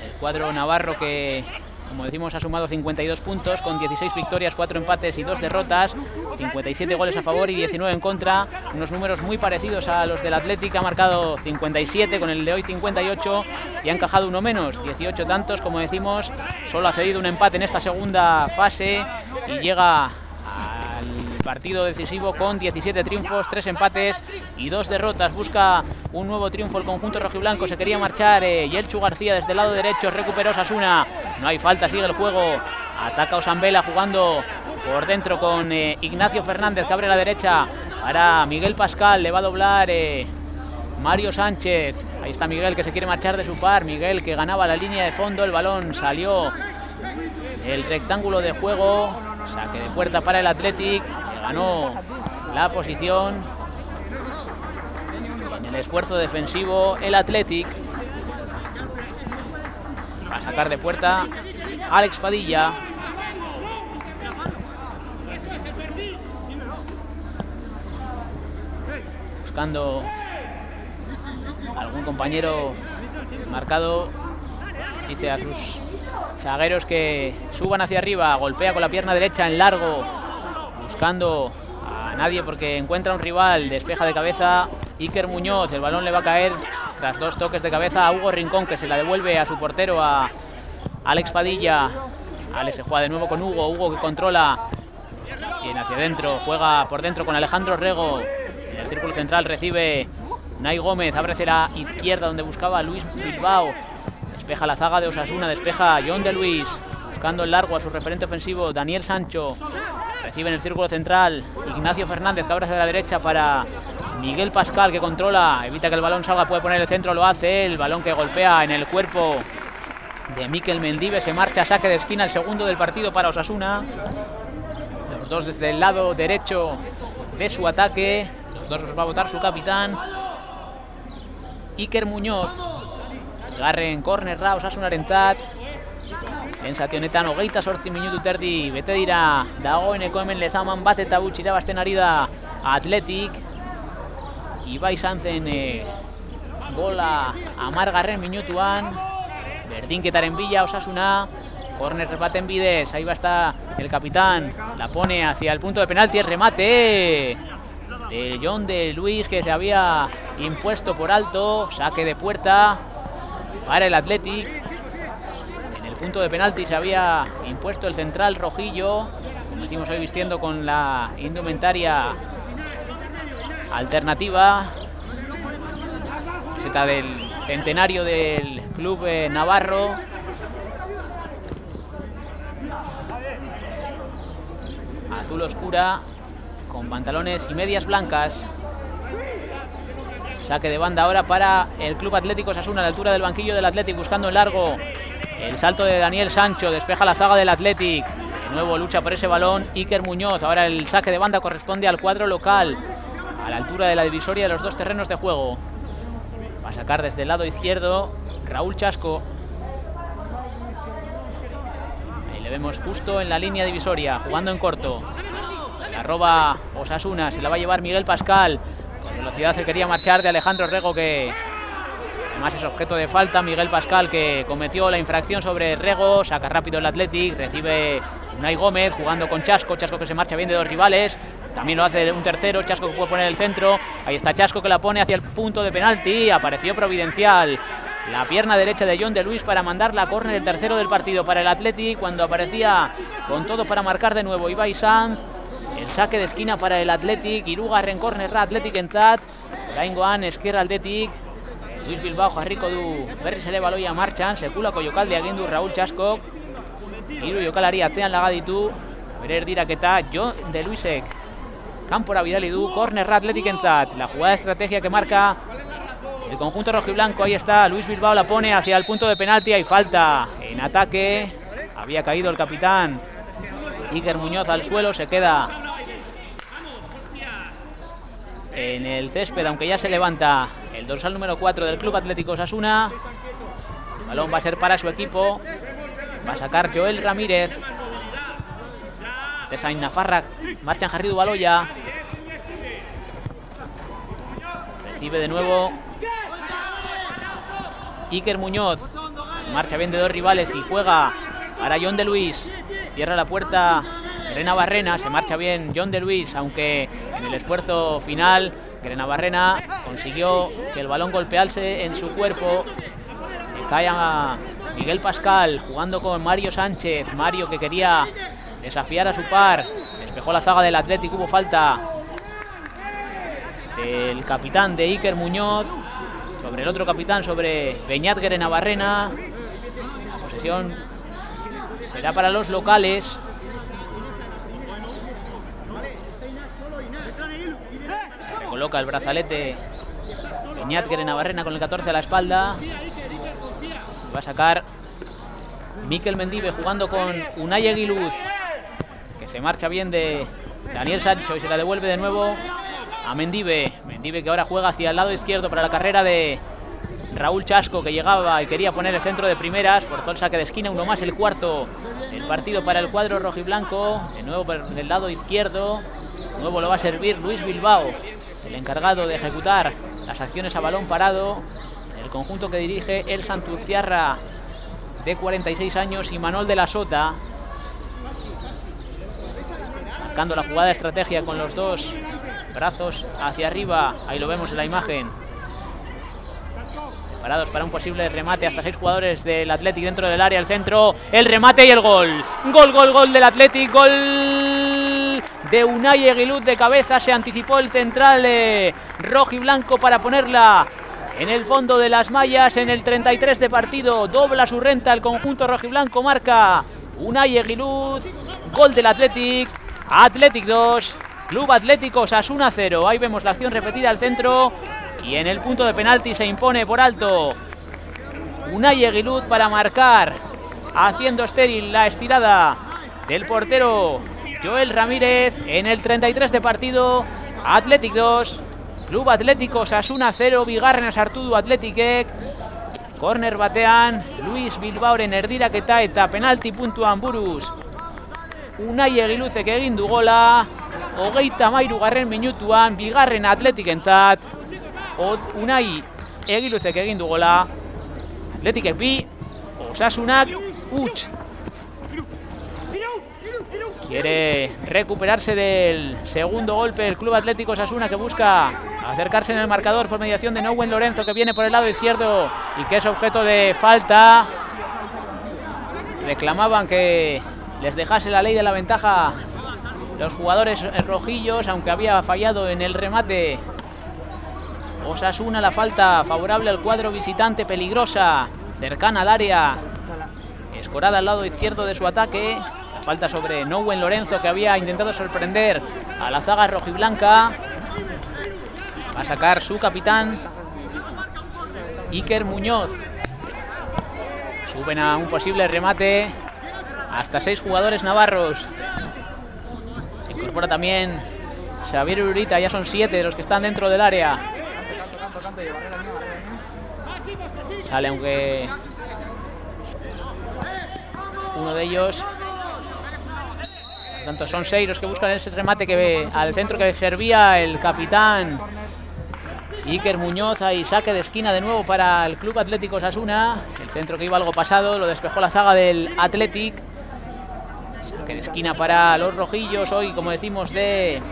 El cuadro navarro que, como decimos, ha sumado cincuenta y dos puntos con dieciséis victorias, cuatro empates y dos derrotas, cincuenta y siete goles a favor y diecinueve en contra. Unos números muy parecidos a los del Athletic. Ha marcado cincuenta y siete con el de hoy cincuenta y ocho y ha encajado uno menos, dieciocho tantos, como decimos. Solo ha cedido un empate en esta segunda fase y llega al partido decisivo con diecisiete triunfos, tres empates y dos derrotas. Busca un nuevo triunfo el conjunto rojiblanco. Se quería marchar eh, Ieltxu García desde el lado derecho. Recuperó Osasuna. No hay falta, sigue el juego. Ataca Osambela jugando por dentro con eh, Ignacio Fernández, que abre la derecha para Miguel Pascal. Le va a doblar eh, Mario Sánchez. Ahí está Miguel, que se quiere marchar de su par. Miguel, que ganaba la línea de fondo. El balón salió del rectángulo de juego. Saque de puerta para el Athletic, que ganó la posición. En el esfuerzo defensivo el Athletic va a sacar de puerta Alex Padilla. Buscando algún compañero marcado. Dice a sus zagueros que suban hacia arriba. Golpea con la pierna derecha en largo, buscando a nadie porque encuentra un rival. Despeja de cabeza Iker Muñoz. El balón le va a caer tras dos toques de cabeza a Hugo Rincón, que se la devuelve a su portero, a Alex Padilla. Alex se juega de nuevo con Hugo. Hugo, que controla, viene hacia adentro, juega por dentro con Alejandro Rego. En el círculo central recibe Unai Gómez. Abre hacia la izquierda donde buscaba Luis Bilbao. Despeja la zaga de Osasuna, despeja Jon de Luis, buscando el largo a su referente ofensivo, Daniel Sancho. Recibe en el círculo central Ignacio Fernández, que abre hacia la derecha para Miguel Pascal, que controla, evita que el balón salga, puede poner el centro, lo hace. El balón que golpea en el cuerpo de Mikel Mendibe. Se marcha, saque de esquina, el segundo del partido para Osasuna. Los dos desde el lado derecho de su ataque. Los dos los va a botar su capitán, Iker Muñoz. Garren, corner, ra, Osasuna rentzat. Pentsatu honetan, hogeita sortzi minutu terdi bete dira dagoeneko hemen Lezaman bat eta gutxi irabazten ari da Athletic. Ibai Sanzen eh, gola hamargarren minutuan. Berdinketaren bila Osasuna. Corner baten bidez, ahí va, está el capitán. La pone hacia el punto de penalti, el remate de Jon de Luis, que se había impuesto por alto. Saque de puerta para el Athletic. En el punto de penalti se había impuesto el central rojillo, como decimos hoy, vistiendo con la indumentaria alternativa, camiseta del centenario del club eh, navarro. Azul oscura, con pantalones y medias blancas. Saque de banda ahora para el Club Atlético Osasuna, a la altura del banquillo del Athletic, buscando el largo. El salto de Daniel Sancho, despeja la zaga del Athletic. De nuevo lucha por ese balón Iker Muñoz. Ahora el saque de banda corresponde al cuadro local, a la altura de la divisoria de los dos terrenos de juego. Va a sacar desde el lado izquierdo Raúl Chasco. Ahí le vemos justo en la línea divisoria, jugando en corto. La roba Osasuna, se la va a llevar Miguel Pascal. Con velocidad se quería marchar de Alejandro Rego, que además es objeto de falta. Miguel Pascal, que cometió la infracción sobre Rego, saca rápido el Athletic, recibe Unai Gómez jugando con Chasco, Chasco que se marcha bien de dos rivales, también lo hace un tercero, Chasco que puede poner el centro, ahí está Chasco que la pone hacia el punto de penalti, apareció providencial la pierna derecha de Jon de Luis para mandar la córner, el tercero del partido para el Athletic, cuando aparecía con todo para marcar de nuevo Ibai Sanz. El saque de esquina para el Athletic, Irugarren cornerra Athletic en chat, Oraingoan esquerra Athletic, Luis Bilbao, Jarriko du, Berri sere baloia martxan, sekulako jokaldia egin du Raúl Chasco. Hiru jokalari atzean lagaditu, bere erdiraketa Jon de Luisek kanpora bidali du, corner Athletic en chat. La jugada de estrategia que marca el conjunto rojiblanco, ahí está, Luis Bilbao la pone hacia el punto de penalti, hay falta en ataque, había caído el capitán Iker Muñoz al suelo, se queda en el césped, aunque ya se levanta el dorsal número cuatro del Club Atlético Osasuna. El balón va a ser para su equipo, va a sacar Joel Ramírez. Tesain Nafarrak, marchan jarri du baloia. Recibe de nuevo Iker Muñoz, marcha bien de dos rivales y juega para Jon de Luis. Cierra la puerta Gerenabarrena, se marcha bien Jon de Luis, aunque en el esfuerzo final Gerenabarrena consiguió que el balón golpease en su cuerpo. Cae a Miguel Pascal jugando con Mario Sánchez, Mario que quería desafiar a su par, despejó la zaga del Athletic, hubo falta del capitán de Iker Muñoz sobre el otro capitán, sobre Beñat Gerenabarrena. La posesión será para los locales. Se recoloca el brazalete Beñat Gerenabarrena con el catorce a la espalda. Va a sacar Mikel Mendibe jugando con Unai Eguíluz, que se marcha bien de Daniel Sancho y se la devuelve de nuevo a Mendibe. Mendibe que ahora juega hacia el lado izquierdo para la carrera de Raúl Chasco, que llegaba y quería poner el centro de primeras, forzó el saque de esquina, uno más, el cuarto el partido para el cuadro rojiblanco. De nuevo del lado izquierdo, de nuevo lo va a servir Luis Bilbao, el encargado de ejecutar las acciones a balón parado. El conjunto que dirige el santurciarra de cuarenta y seis años, Imanol de la Sota, marcando la jugada de estrategia con los dos brazos hacia arriba. Ahí lo vemos en la imagen. Preparados para un posible remate, hasta seis jugadores del Athletic dentro del área, el centro, el remate y el gol. Gol, gol, gol del Athletic, gol de Unai Eguiluz de cabeza. Se anticipó el central eh, rojo y blanco para ponerla en el fondo de las mallas, en el treinta y tres de partido, dobla su renta el conjunto rojiblanco, marca Unai Eguiluz, gol del Athletic, Athletic dos, Club Atlético Osasuna cero. Ahí vemos la acción repetida al centro y en el punto de penalti se impone por alto Unai Eguiluz para marcar, haciendo estéril la estirada del portero Joel Ramírez. En el treinta y tres de partido, Athletic dos. Club Atlético Osasuna cero, bigarren sartu du Athleticek. Corner batean Luis Bilbaoren erdiraketa eta penalti puntuan buruz Unai Eguiluzek egin du gola. Hogeita hamairugarren minutuan, bigarren Athletic-entzat, Unai Eguiluzek egin du gola. Athleticek bi, Osasunak huts. Quiere recuperarse del segundo golpe el Club Atlético Osasuna, que busca acercarse en el marcador por mediación de Noé Lorenzo, que viene por el lado izquierdo y que es objeto de falta. Reclamaban que les dejase la ley de la ventaja los jugadores rojillos, aunque había fallado en el remate Osasuna. La falta favorable al cuadro visitante, peligrosa, cercana al área, escorada al lado izquierdo de su ataque. Falta sobre Noé Lorenzo, que había intentado sorprender a la zaga rojiblanca. Va a sacar su capitán Iker Muñoz. Suben a un posible remate hasta seis jugadores navarros. Se incorpora también Xabier Irurita, ya son siete los que están dentro del área. Sale aunque uno de ellos tanto son seis los que buscan ese remate que ve al centro que servía el capitán Iker Muñoz. Ahí saque de esquina de nuevo para el Club Atlético Osasuna. El centro que iba algo pasado lo despejó la zaga del Athletic. Saque de esquina para los rojillos hoy, como decimos, de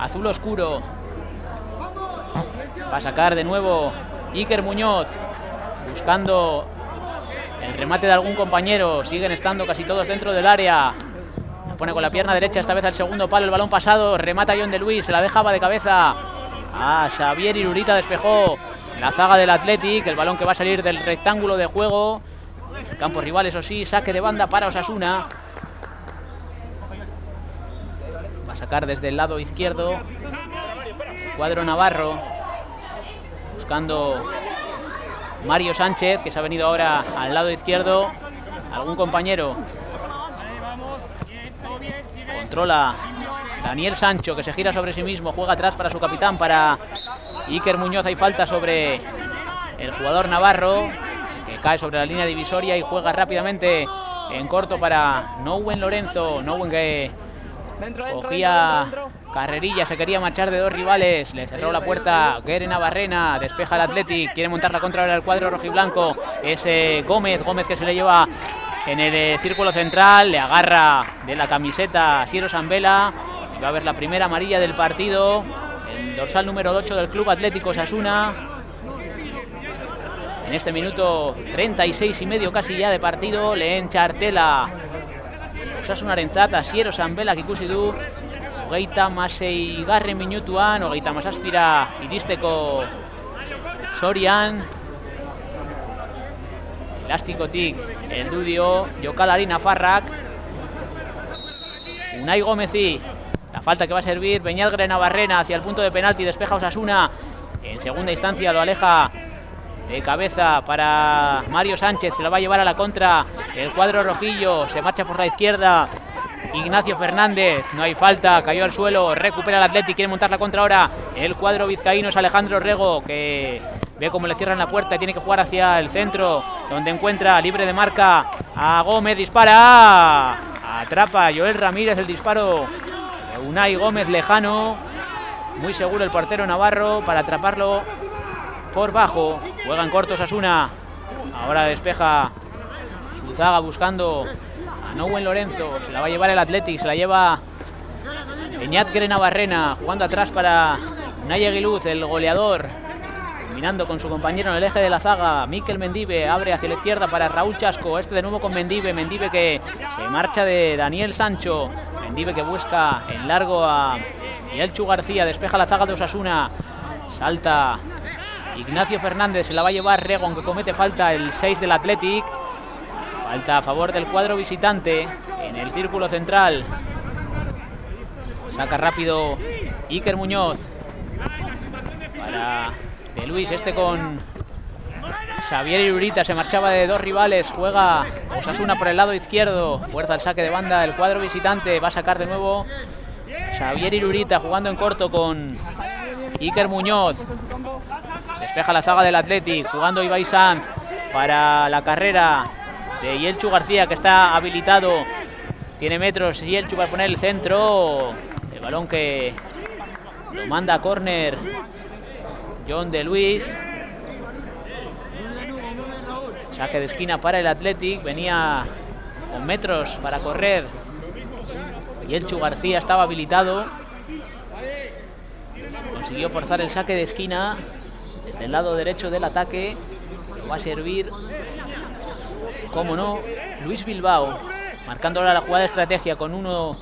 azul oscuro. Va a sacar de nuevo Iker Muñoz buscando el remate de algún compañero. Siguen estando casi todos dentro del área. La pone con la pierna derecha, esta vez al segundo palo. El balón pasado, remata Jon de Luis, se la dejaba de cabeza a Xabier Irurita. Despejó la zaga del Athletic. El balón que va a salir del rectángulo de juego, el campo rival, eso sí. Saque de banda para Osasuna. Va a sacar desde el lado izquierdo el cuadro navarro, buscando Mario Sánchez, que se ha venido ahora al lado izquierdo. Algún compañero. Controla Daniel Sancho, que se gira sobre sí mismo. Juega atrás para su capitán, para Iker Muñoz. Hay falta sobre el jugador navarro, que cae sobre la línea divisoria y juega rápidamente en corto para Noé Lorenzo. Noé, que cogía carrerilla, se quería marchar de dos rivales, le cerró la puerta Gerenabarrena. Despeja el Athletic, quiere montar la contra del cuadro rojiblanco. Es eh, Gómez, Gómez que se le lleva en el eh, círculo central, le agarra de la camiseta Asier Osambela. Va a haber la primera amarilla del partido, el dorsal número ocho del Club Atlético Osasuna. En este minuto treinta y seis y medio casi ya de partido, le enchartela Osasuna Rentzat, Asier Osambela, Kikusidú. Hogeita maseigarren minutuan, hogeita masazpira iristeko sorian, elastikotik heldu dio jokalari nafarrak Unai Gómezi. La falta que va a servir Beñat Gerenabarrena hacia el punto de penalti. Despeja Osasuna, en segunda instancia lo aleja de cabeza para Mario Sánchez. Se lo va a llevar a la contra el cuadro rojillo, se marcha por la izquierda Ignacio Fernández. No hay falta, cayó al suelo, recupera el Athletic, quiere montar la contra ahora el cuadro vizcaíno. Es Alejandro Rego, que ve cómo le cierran la puerta y tiene que jugar hacia el centro, donde encuentra libre de marca a Gómez. Dispara, atrapa Joel Ramírez el disparo de Unai Gómez, lejano, muy seguro el portero navarro para atraparlo por bajo. Juega en corto Osasuna, ahora despeja su zaga buscando Noé Lorenzo. Se la va a llevar el Athletic, se la lleva Beñat Gerenabarrena, jugando atrás para Unai Eguíluz, el goleador, combinando con su compañero en el eje de la zaga, Mikel Mendibe. Abre hacia la izquierda para Raúl Chasco, este de nuevo con Mendibe, Mendibe que se marcha de Daniel Sancho, Mendibe que busca en largo a Ieltxu García. Despeja la zaga de Osasuna, salta Ignacio Fernández, se la va a llevar Rego, que comete falta el seis del Athletic. Falta a favor del cuadro visitante en el círculo central. Saca rápido Iker Muñoz para de Luis, este con Xabier Irurita. Se marchaba de dos rivales. Juega Osasuna por el lado izquierdo, fuerza el saque de banda el cuadro visitante. Va a sacar de nuevo Xabier Irurita, jugando en corto con Iker Muñoz. Despeja la zaga del Athletic, jugando Ibai Sanz para la carrera de Ieltxu García, que está habilitado, tiene metros Ieltxu para poner el centro. El balón que lo manda a córner Jon de Luis. Saque de esquina para el Athletic, venía con metros para correr Ieltxu García, estaba habilitado, consiguió forzar el saque de esquina desde el lado derecho del ataque. Lo va a servir, como no, Luis Bilbao, marcando ahora la jugada de estrategia con uno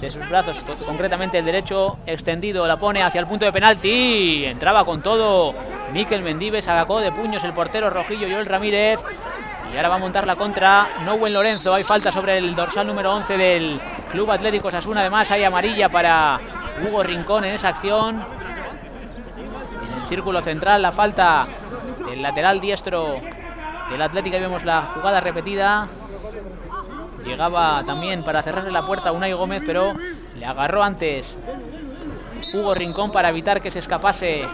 de sus brazos, concretamente el derecho extendido. La pone hacia el punto de penalti, entraba con todo Mikel Mendibe, se agacó de puños el portero rojillo Joel Ramírez, y ahora va a montar la contra Noé Lorenzo. Hay falta sobre el dorsal número once del Club Atlético Osasuna, además hay amarilla para Hugo Rincón en esa acción. En el círculo central la falta del lateral diestro del Athletic. Ahí vemos la jugada repetida. Llegaba también para cerrarle la puerta a Unai Gómez, pero le agarró antes Hugo Rincón para evitar que se escapase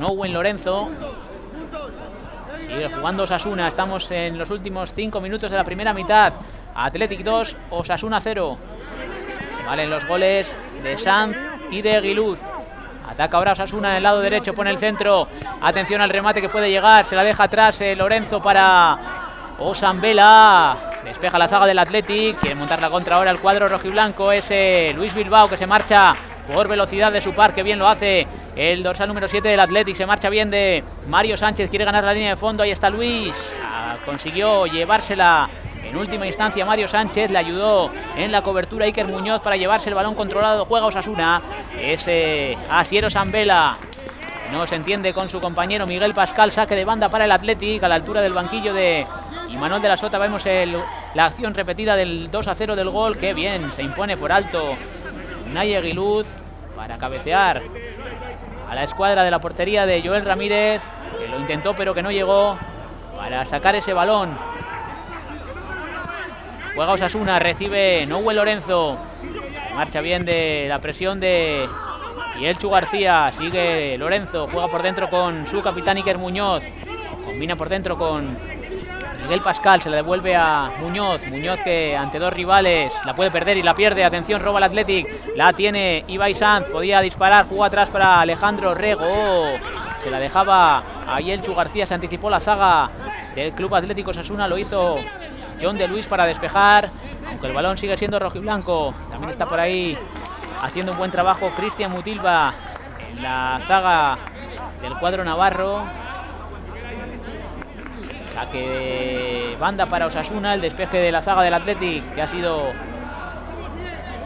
Noé Lorenzo. Sigue jugando Osasuna, estamos en los últimos cinco minutos de la primera mitad. Athletic dos, Osasuna cero. Valen los goles de Sanz y de Eguíluz. Ataca ahora Osasuna en el lado derecho, pone el centro. Atención al remate que puede llegar, se la deja atrás eh, Lorenzo para Osambela. Despeja la zaga del Athletic, quiere montar la contra ahora el cuadro rojiblanco. Es eh, Luis Bilbao que se marcha por velocidad de su par, que bien lo hace el dorsal número siete del Athletic. Se marcha bien de Mario Sánchez, quiere ganar la línea de fondo, ahí está Luis. Ah, consiguió llevársela en última instancia Mario Sánchez, le ayudó en la cobertura Iker Muñoz para llevarse el balón controlado. Juega Osasuna, ese Asier Osambela no se entiende con su compañero Miguel Pascal. Saque de banda para el Athletic a la altura del banquillo de Imanol de la Sota. Vemos el, la acción repetida del dos a cero del gol, que bien se impone por alto Unai Eguíluz para cabecear a la escuadra de la portería de Joel Ramírez, que lo intentó pero que no llegó para sacar ese balón. Juega Osasuna, recibe Noé Lorenzo, se marcha bien de la presión de Ieltxu García, sigue Lorenzo, juega por dentro con su capitán Iker Muñoz, combina por dentro con Miguel Pascal, se la devuelve a Muñoz. Muñoz que ante dos rivales la puede perder y la pierde. Atención, roba el Athletic. La tiene Ibai Sanz, podía disparar, jugó atrás para Alejandro Rego. Oh, se la dejaba a Ieltxu García, se anticipó la zaga del Club Atlético Osasuna. Lo hizo Jon de Luis para despejar, aunque el balón sigue siendo rojiblanco. También está por ahí haciendo un buen trabajo Cristian Mutilva en la zaga del cuadro navarro. Saque de banda para Osasuna, el despeje de la zaga del Athletic, que ha sido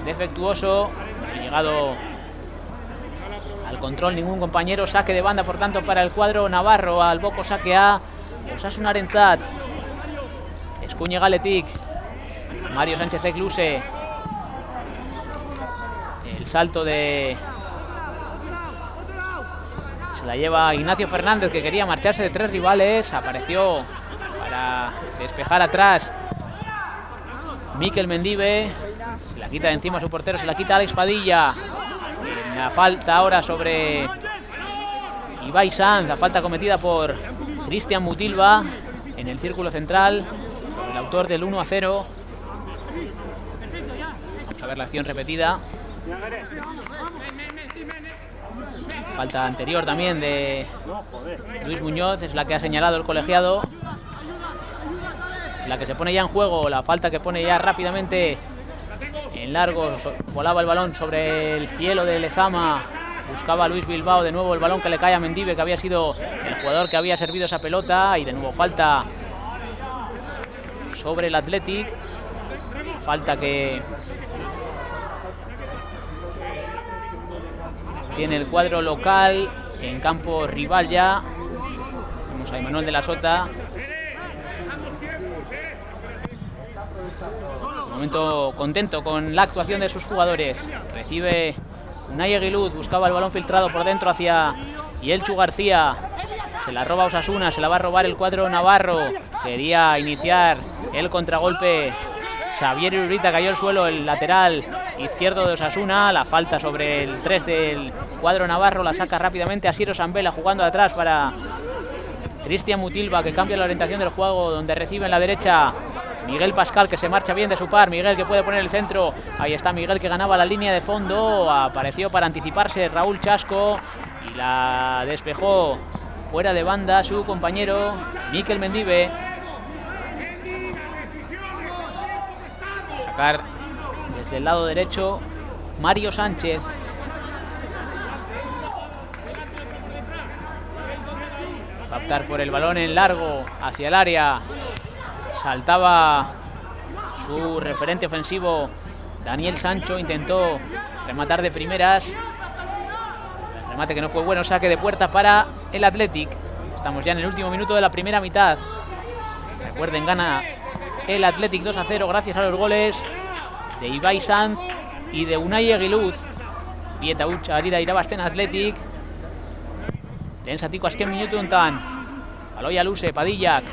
defectuoso, no ha llegado al control ningún compañero. Saque de banda, por tanto, para el cuadro navarro, al Boko saque a Osasuna Arentzat. Escuñe Galetic, Mario Sánchez Ecluse, el salto de... Se la lleva Ignacio Fernández, que quería marcharse de tres rivales. Apareció para despejar atrás Mikel Mendibe. Se la quita de encima a su portero, se la quita Alex Padilla. La falta ahora sobre Ibai Sanz. La falta cometida por Cristian Mutilva en el círculo central, el autor del uno a cero. Vamos a ver la acción repetida. Falta anterior también de Luis Muñoz, es la que ha señalado el colegiado, la que se pone ya en juego, la falta que pone ya rápidamente en largo. Volaba el balón sobre el cielo de Lezama, buscaba a Luis Bilbao de nuevo el balón que le cae a Mendibe, que había sido el jugador que había servido esa pelota, y de nuevo falta sobre el Athletic, falta que... tiene el cuadro local en campo rival ya. Vamos a Imanol de la Sota. Un momento contento con la actuación de sus jugadores. Recibe Unai Eguíluz, buscaba el balón filtrado por dentro hacia Ieltxu García. Se la roba Osasuna, se la va a robar el cuadro navarro. Quería iniciar el contragolpe Xabier Irurita, cayó al suelo el lateral izquierdo de Osasuna. La falta sobre el tres del cuadro navarro, la saca rápidamente Asier Osambela, jugando atrás para Cristian Mutilva, que cambia la orientación del juego, donde recibe en la derecha Miguel Pascal, que se marcha bien de su par. Miguel que puede poner el centro, ahí está Miguel que ganaba la línea de fondo, apareció para anticiparse Raúl Chasco y la despejó fuera de banda su compañero Mikel Mendibe. Desde el lado derecho Mario Sánchez. Va a optar por el balón en largo hacia el área. Saltaba su referente ofensivo Daniel Sancho, intentó rematar de primeras. El remate que no fue bueno. Saque de puerta para el Athletic. Estamos ya en el último minuto de la primera mitad. Recuerden, gana el Athletic dos a cero gracias a los goles de Ibai Sanz y de Unai Eguíluz. Bieta hutsa ari da irabazten Athletic. Lehen zatiko azken minutu honetan. Baloia luze, Padillak.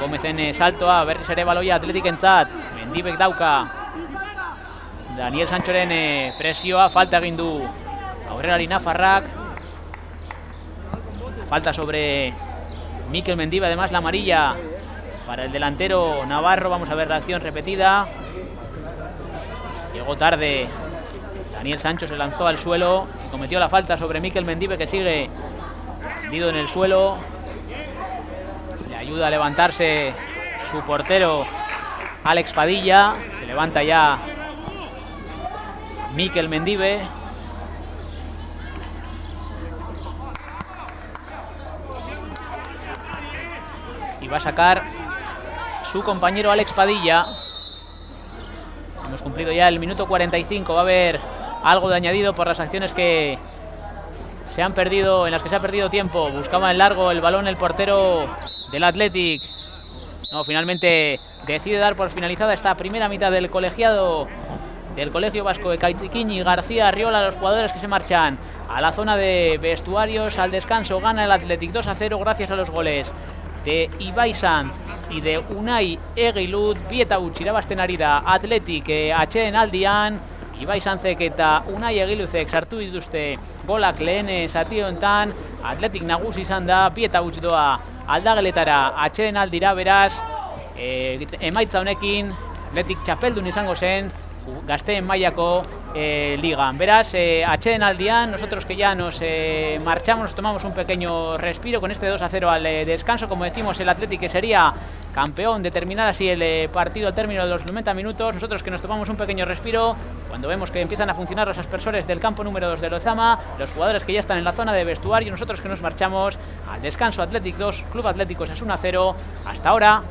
Gómezen saltoa, berriz ere baloia Athletic entzat. Mendibek dauka. Daniel Sanchoren presioa, falta egin du aurrelari nafarrak. Falta sobre Mikel Mendibe, además la amarilla. para el delantero navarro. Vamos a ver la acción repetida. Llegó tarde. Daniel Sancho se lanzó al suelo y cometió la falta sobre Mikel Mendibe, que sigue tendido en el suelo. Le ayuda a levantarse su portero Alex Padilla. Se levanta ya Mikel Mendibe. Y va a sacar su compañero Alex Padilla. Hemos cumplido ya el minuto cuarenta y cinco. Va a haber algo de añadido por las acciones que se han perdido, en las que se ha perdido tiempo. Buscaba en largo el balón el portero del Athletic. No, finalmente decide dar por finalizada esta primera mitad del colegiado del Colegio Vasco de Caitiquiñi, García, Arriola, los jugadores que se marchan a la zona de vestuarios. Al descanso gana el Athletic dos a cero gracias a los goles de Ibai Sanz y de Unai Eguíluz. Bieta Uchirabastenarida, Athletic atxeden aldian, Ibai Sanzek eta Unai Eguiluzek sartu dituzte golak lehen zati honetan. Athletic nagusi izan da, bieta utz doa aldageletara atxeden aldira, beraz e, emaitza honekin Athletic txapeldun izango zen gazteen mailako eh, ligan. Verás, eh, atxeden aldian, nosotros que ya nos eh, marchamos, nos tomamos un pequeño respiro con este dos a cero al eh, descanso. Como decimos, el Athletic que sería campeón de terminar así el eh, partido al término de los noventa minutos. Nosotros que nos tomamos un pequeño respiro cuando vemos que empiezan a funcionar los aspersores del campo número dos de Lezama, los jugadores que ya están en la zona de vestuario, nosotros que nos marchamos al descanso. Athletic dos, Club Atlético Osasuna cero. Hasta ahora.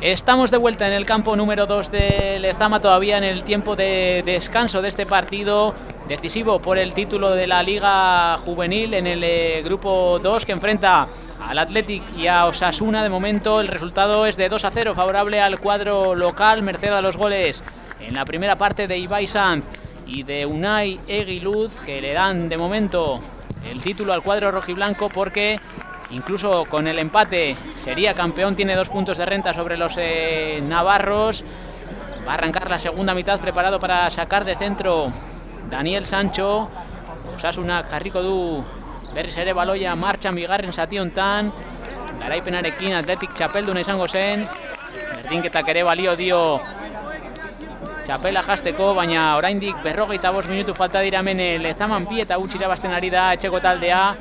Estamos de vuelta en el campo número dos de Lezama, todavía en el tiempo de descanso de este partido decisivo por el título de la Liga Juvenil en el eh, grupo dos, que enfrenta al Athletic y a Osasuna. De momento el resultado es de dos a cero, favorable al cuadro local, merced a los goles en la primera parte de Ibai Sanz y de Unai Eguíluz, que le dan de momento el título al cuadro rojiblanco, porque incluso con el empate sería campeón, tiene dos puntos de renta sobre los eh, navarros. Va a arrancar la segunda mitad, preparado para sacar de centro Daniel Sancho. Osasuna, jarriko du berriz ere baloia martxan bigarren zati hontan. Garaipenarekin Athletic txapelduna izango zen. Berdinketak ere balio dio txapela jasteko, baina oraindik berrogeita bost minutu falta dira hemen Lezaman pie eta huts irabazten ari da etxeko taldea.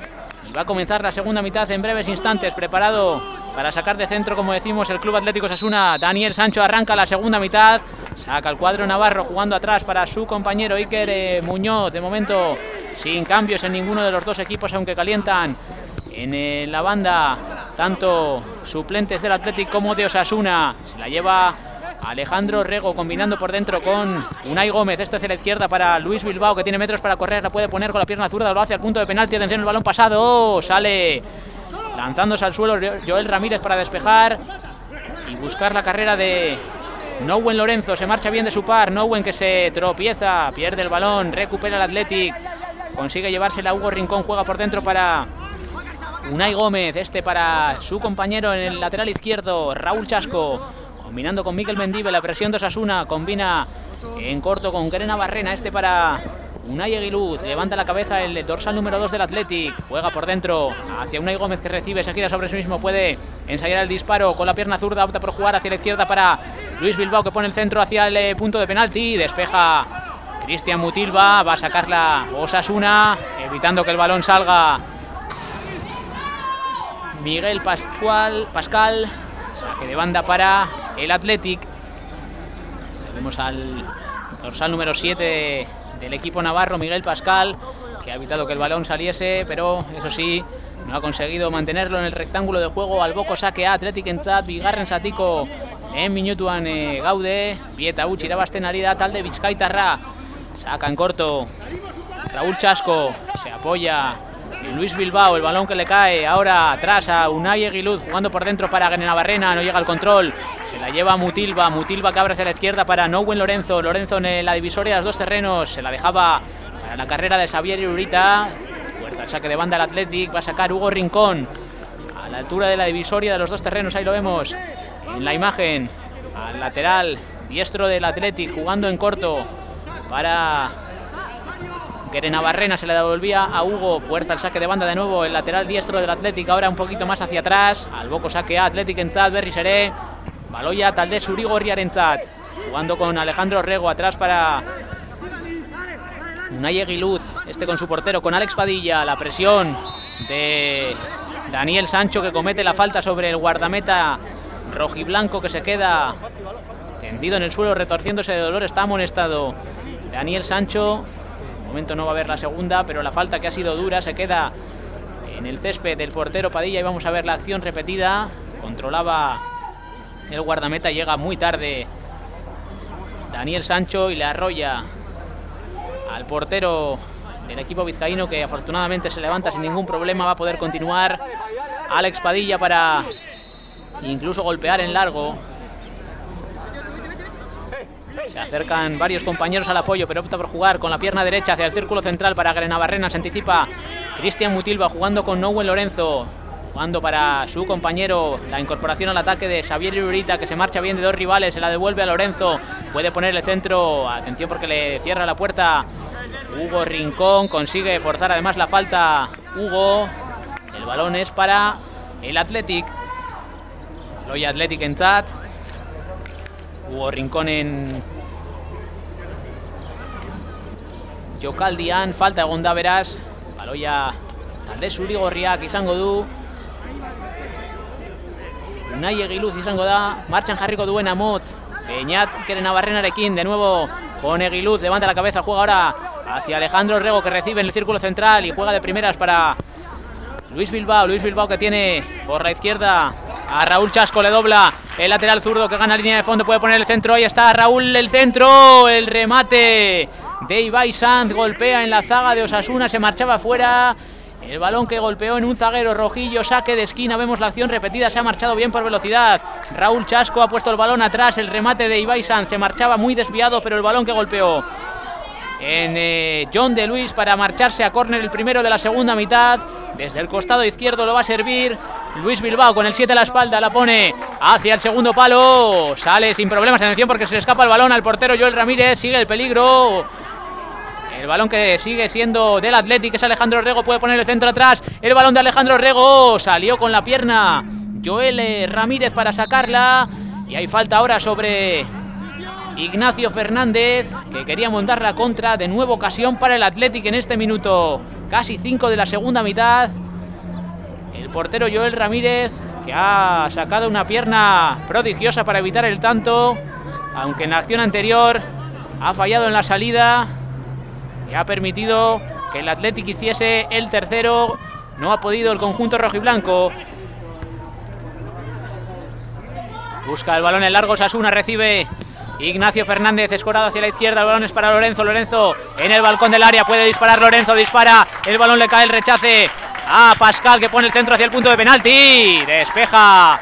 Y va a comenzar la segunda mitad en breves instantes, preparado para sacar de centro, como decimos, el Club Atlético Osasuna. Daniel Sancho arranca la segunda mitad, saca el cuadro navarro jugando atrás para su compañero Iker eh, Muñoz. De momento sin cambios en ninguno de los dos equipos, aunque calientan en eh, la banda tanto suplentes del Atlético como de Osasuna. Se la lleva Alejandro Rego, combinando por dentro con Unai Gómez. Este hacia la izquierda para Luis Bilbao, que tiene metros para correr, la puede poner con la pierna zurda, lo hace al punto de penalti. Atención, el balón pasado, oh, sale lanzándose al suelo Joel Ramírez para despejar y buscar la carrera de Noé Lorenzo. Se marcha bien de su par, Noé, que se tropieza, pierde el balón, recupera el Athletic, consigue llevársela a Hugo Rincón, juega por dentro para Unai Gómez, este para su compañero en el lateral izquierdo, Raúl Chasco. Combinando con Mikel Mendibe, la presión de Osasuna, combina en corto con Gerenabarrena, este para Unai Eguíluz, levanta la cabeza el dorsal número dos del Athletic, juega por dentro hacia Unai Gómez, que recibe, se gira sobre sí mismo, puede ensayar el disparo con la pierna zurda, opta por jugar hacia la izquierda para Luis Bilbao, que pone el centro hacia el punto de penalti, despeja Cristian Mutilva, va a sacarla Osasuna, evitando que el balón salga Miguel Pascual, Pascal, saque de banda para el Athletic. Vemos al dorsal número siete del equipo navarro, Miguel Pascal, que ha evitado que el balón saliese, pero eso sí, no ha conseguido mantenerlo en el rectángulo de juego. Alboko sakea Athletic entzat, bigarren zatiko lehen minutuan e, gaude, bieta huts irabazten ari da talde bizkaitarra. Saca en corto Raúl Chasco, se apoya Luis Bilbao, el balón que le cae ahora atrás a Unai Eguíluz, jugando por dentro para Gerenabarrena, no llega al control, se la lleva Mutilva, Mutilva que abre hacia la izquierda para Noé Lorenzo, Lorenzo en la divisoria de los dos terrenos, se la dejaba para la carrera de Xabier Irurita, fuerza el saque de banda al Athletic, va a sacar Hugo Rincón, a la altura de la divisoria de los dos terrenos, ahí lo vemos en la imagen, al lateral diestro del Athletic, jugando en corto para Gerenabarrena, se le devolvía a Hugo, fuerza el saque de banda de nuevo el lateral diestro del Athletic, ahora un poquito más hacia atrás, alboko sakea Athletic entzat, berriz ere baloia talde zurigorriarentzat, jugando con Alejandro Rego, atrás para Unai Eguíluz, este con su portero, con Alex Padilla, la presión de Daniel Sancho, que comete la falta sobre el guardameta rojiblanco, que se queda tendido en el suelo, retorciéndose de dolor, está amonestado Daniel Sancho. De momento no va a haber la segunda, pero la falta, que ha sido dura, se queda en el césped del portero Padilla, y vamos a ver la acción repetida. Controlaba el guardameta, llega muy tarde Daniel Sancho y le arrolla al portero del equipo vizcaíno, que afortunadamente se levanta sin ningún problema, va a poder continuar Alex Padilla para incluso golpear en largo. Se acercan varios compañeros al apoyo, pero opta por jugar con la pierna derecha hacia el círculo central para Gerenabarrena. Se anticipa Cristian Mutilva, jugando con Noé Lorenzo, jugando para su compañero, la incorporación al ataque de Xabier Irurita, que se marcha bien de dos rivales, se la devuelve a Lorenzo, puede ponerle centro, atención porque le cierra la puerta Hugo Rincón, consigue forzar además la falta Hugo, el balón es para el Athletic, Loya Athletic en chat. Hugo Rincón en jokaldian, falta egonda beraz, baloia talde zurigorriak izango du, Unai Eguíluz izango da, martxan jarriko duen Amotz, Beñat Gerenabarrenarekin, de nuevo con Eguíluz, levanta la cabeza, juega ahora hacia Alejandro Rego, que recibe en el círculo central y juega de primeras para Luis Bilbao, Luis Bilbao que tiene por la izquierda A Raúl Chasco le dobla el lateral zurdo que gana línea de fondo, puede poner el centro, ahí está Raúl, el centro, el remate de Ibai Sanz, golpea en la zaga de Osasuna, se marchaba fuera, el balón que golpeó en un zaguero rojillo, saque de esquina, vemos la acción repetida, se ha marchado bien por velocidad, Raúl Chasco ha puesto el balón atrás, el remate de Ibai Sanz, se marchaba muy desviado, pero el balón que golpeó en eh, Jon de Luis para marcharse a córner, el primero de la segunda mitad. Desde el costado izquierdo lo va a servir Luis Bilbao con el siete a la espalda, la pone hacia el segundo palo, sale sin problemas, atención porque se le escapa el balón al portero Joel Ramírez, sigue el peligro, el balón que sigue siendo del Athletic, es Alejandro Rego, puede poner el centro atrás, el balón de Alejandro Rego, salió con la pierna Joel eh, Ramírez para sacarla, y hay falta ahora sobre Ignacio Fernández, que quería montar la contra, de nuevo ocasión para el Athletic en este minuto casi cinco de la segunda mitad. El portero Joel Ramírez, que ha sacado una pierna prodigiosa para evitar el tanto, aunque en la acción anterior ha fallado en la salida y ha permitido que el Athletic hiciese el tercero, no ha podido el conjunto rojiblanco. Busca el balón en largo, Osasuna recibe Ignacio Fernández, escorado hacia la izquierda, el balón es para Lorenzo, Lorenzo en el balcón del área, puede disparar Lorenzo, dispara, el balón le cae, el rechace a Pascal que pone el centro hacia el punto de penalti, despeja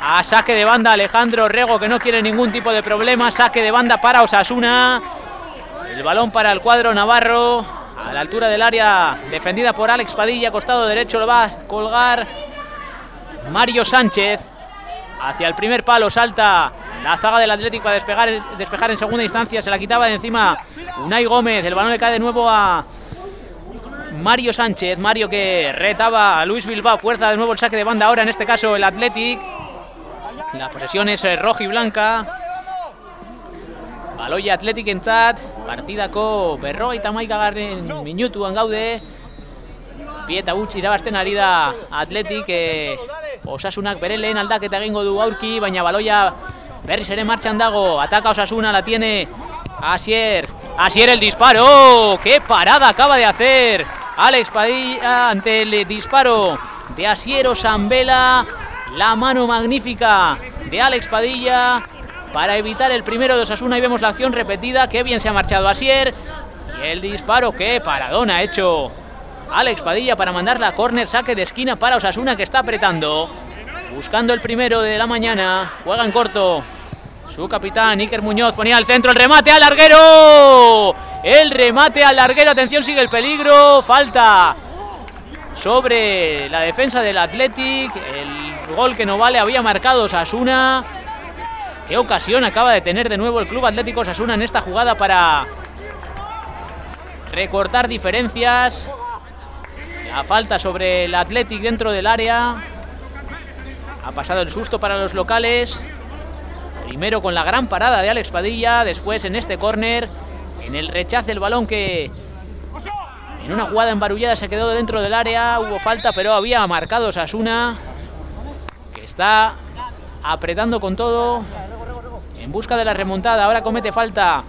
a saque de banda Alejandro Rego, que no quiere ningún tipo de problema, saque de banda para Osasuna, el balón para el cuadro navarro, a la altura del área defendida por Alex Padilla, costado derecho lo va a colgar Mario Sánchez, hacia el primer palo salta la zaga del Atlético para despejar, despejar en segunda instancia, se la quitaba de encima Unai Gómez, el balón le cae de nuevo a Mario Sánchez, Mario que retaba a Luis Bilbao, fuerza de nuevo el saque de banda ahora en este caso el Athletic, la posesión es roja y blanca, baloia Athletic en tat, partidako berrogeita hamaika garren minutuan gaude, pieta huts irabazten ari da Athletic, eh, Osasunak bere lehen aldaketa egingo du aurki, baina baloia berriz ere marchan dago, ataca Osasuna, la tiene Asier, Asier el disparo, qué parada acaba de hacer Alex Padilla ante el disparo de Asier Osambela, la mano magnífica de Alex Padilla para evitar el primero de Osasuna y vemos la acción repetida, qué bien se ha marchado Asier y el disparo, qué paradón ha hecho Alex Padilla para mandar la córner, saque de esquina para Osasuna que está apretando, buscando el primero de la mañana, juega en corto su capitán Iker Muñoz, ponía al centro, el remate al larguero, el remate al larguero, atención sigue el peligro, falta sobre la defensa del Athletic, el gol que no vale había marcado Osasuna, qué ocasión acaba de tener de nuevo el Club Atlético Osasuna en esta jugada para recortar diferencias, la falta sobre el Athletic dentro del área. Ha pasado el susto para los locales, primero con la gran parada de Alex Padilla, después en este córner, en el rechace el balón que en una jugada embarullada se quedó dentro del área, hubo falta pero había marcado Osasuna, que está apretando con todo en busca de la remontada, ahora comete falta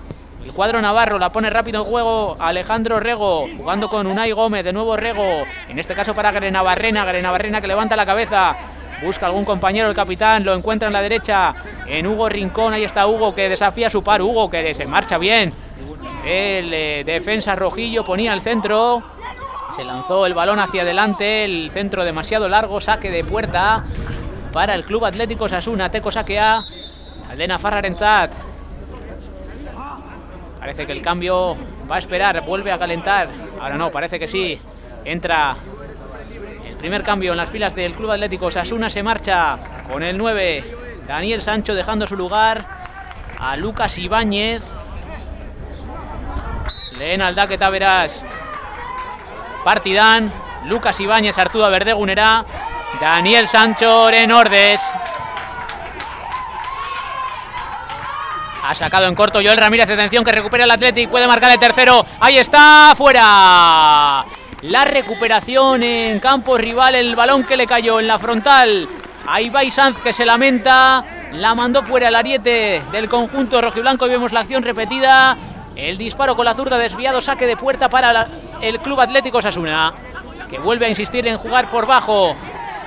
el cuadro navarro, la pone rápido en juego Alejandro Rego, jugando con Unai Gómez, de nuevo Rego, en este caso para Gerenabarrena, Gerenabarrena que levanta la cabeza, busca algún compañero, el capitán, lo encuentra en la derecha, en Hugo Rincón, ahí está Hugo que desafía a su par, Hugo que se marcha bien, el eh, defensa rojillo ponía el centro, se lanzó el balón hacia adelante, el centro demasiado largo, saque de puerta para el Club Atlético Osasuna, teko sakea, aldena Farrarentzat, parece que el cambio va a esperar, vuelve a calentar, ahora no, parece que sí, entra primer cambio en las filas del Club Atlético Osasuna, se marcha con el nueve Daniel Sancho, dejando su lugar a Lucas Ibáñez, lehen aldaketa beraz partidan, Lucas Ibáñez hartu da berdegunera, Daniel Sanchoren ordez. Ha sacado en corto Joel Ramírez, atención que recupera el Athletic, puede marcar el tercero, ahí está, fuera. La recuperación en campo rival, el balón que le cayó en la frontal a Ibai Sanz que se lamenta, la mandó fuera el ariete del conjunto rojiblanco y vemos la acción repetida, el disparo con la zurda desviado, saque de puerta para la, el Club Atlético Osasuna, que vuelve a insistir en jugar por bajo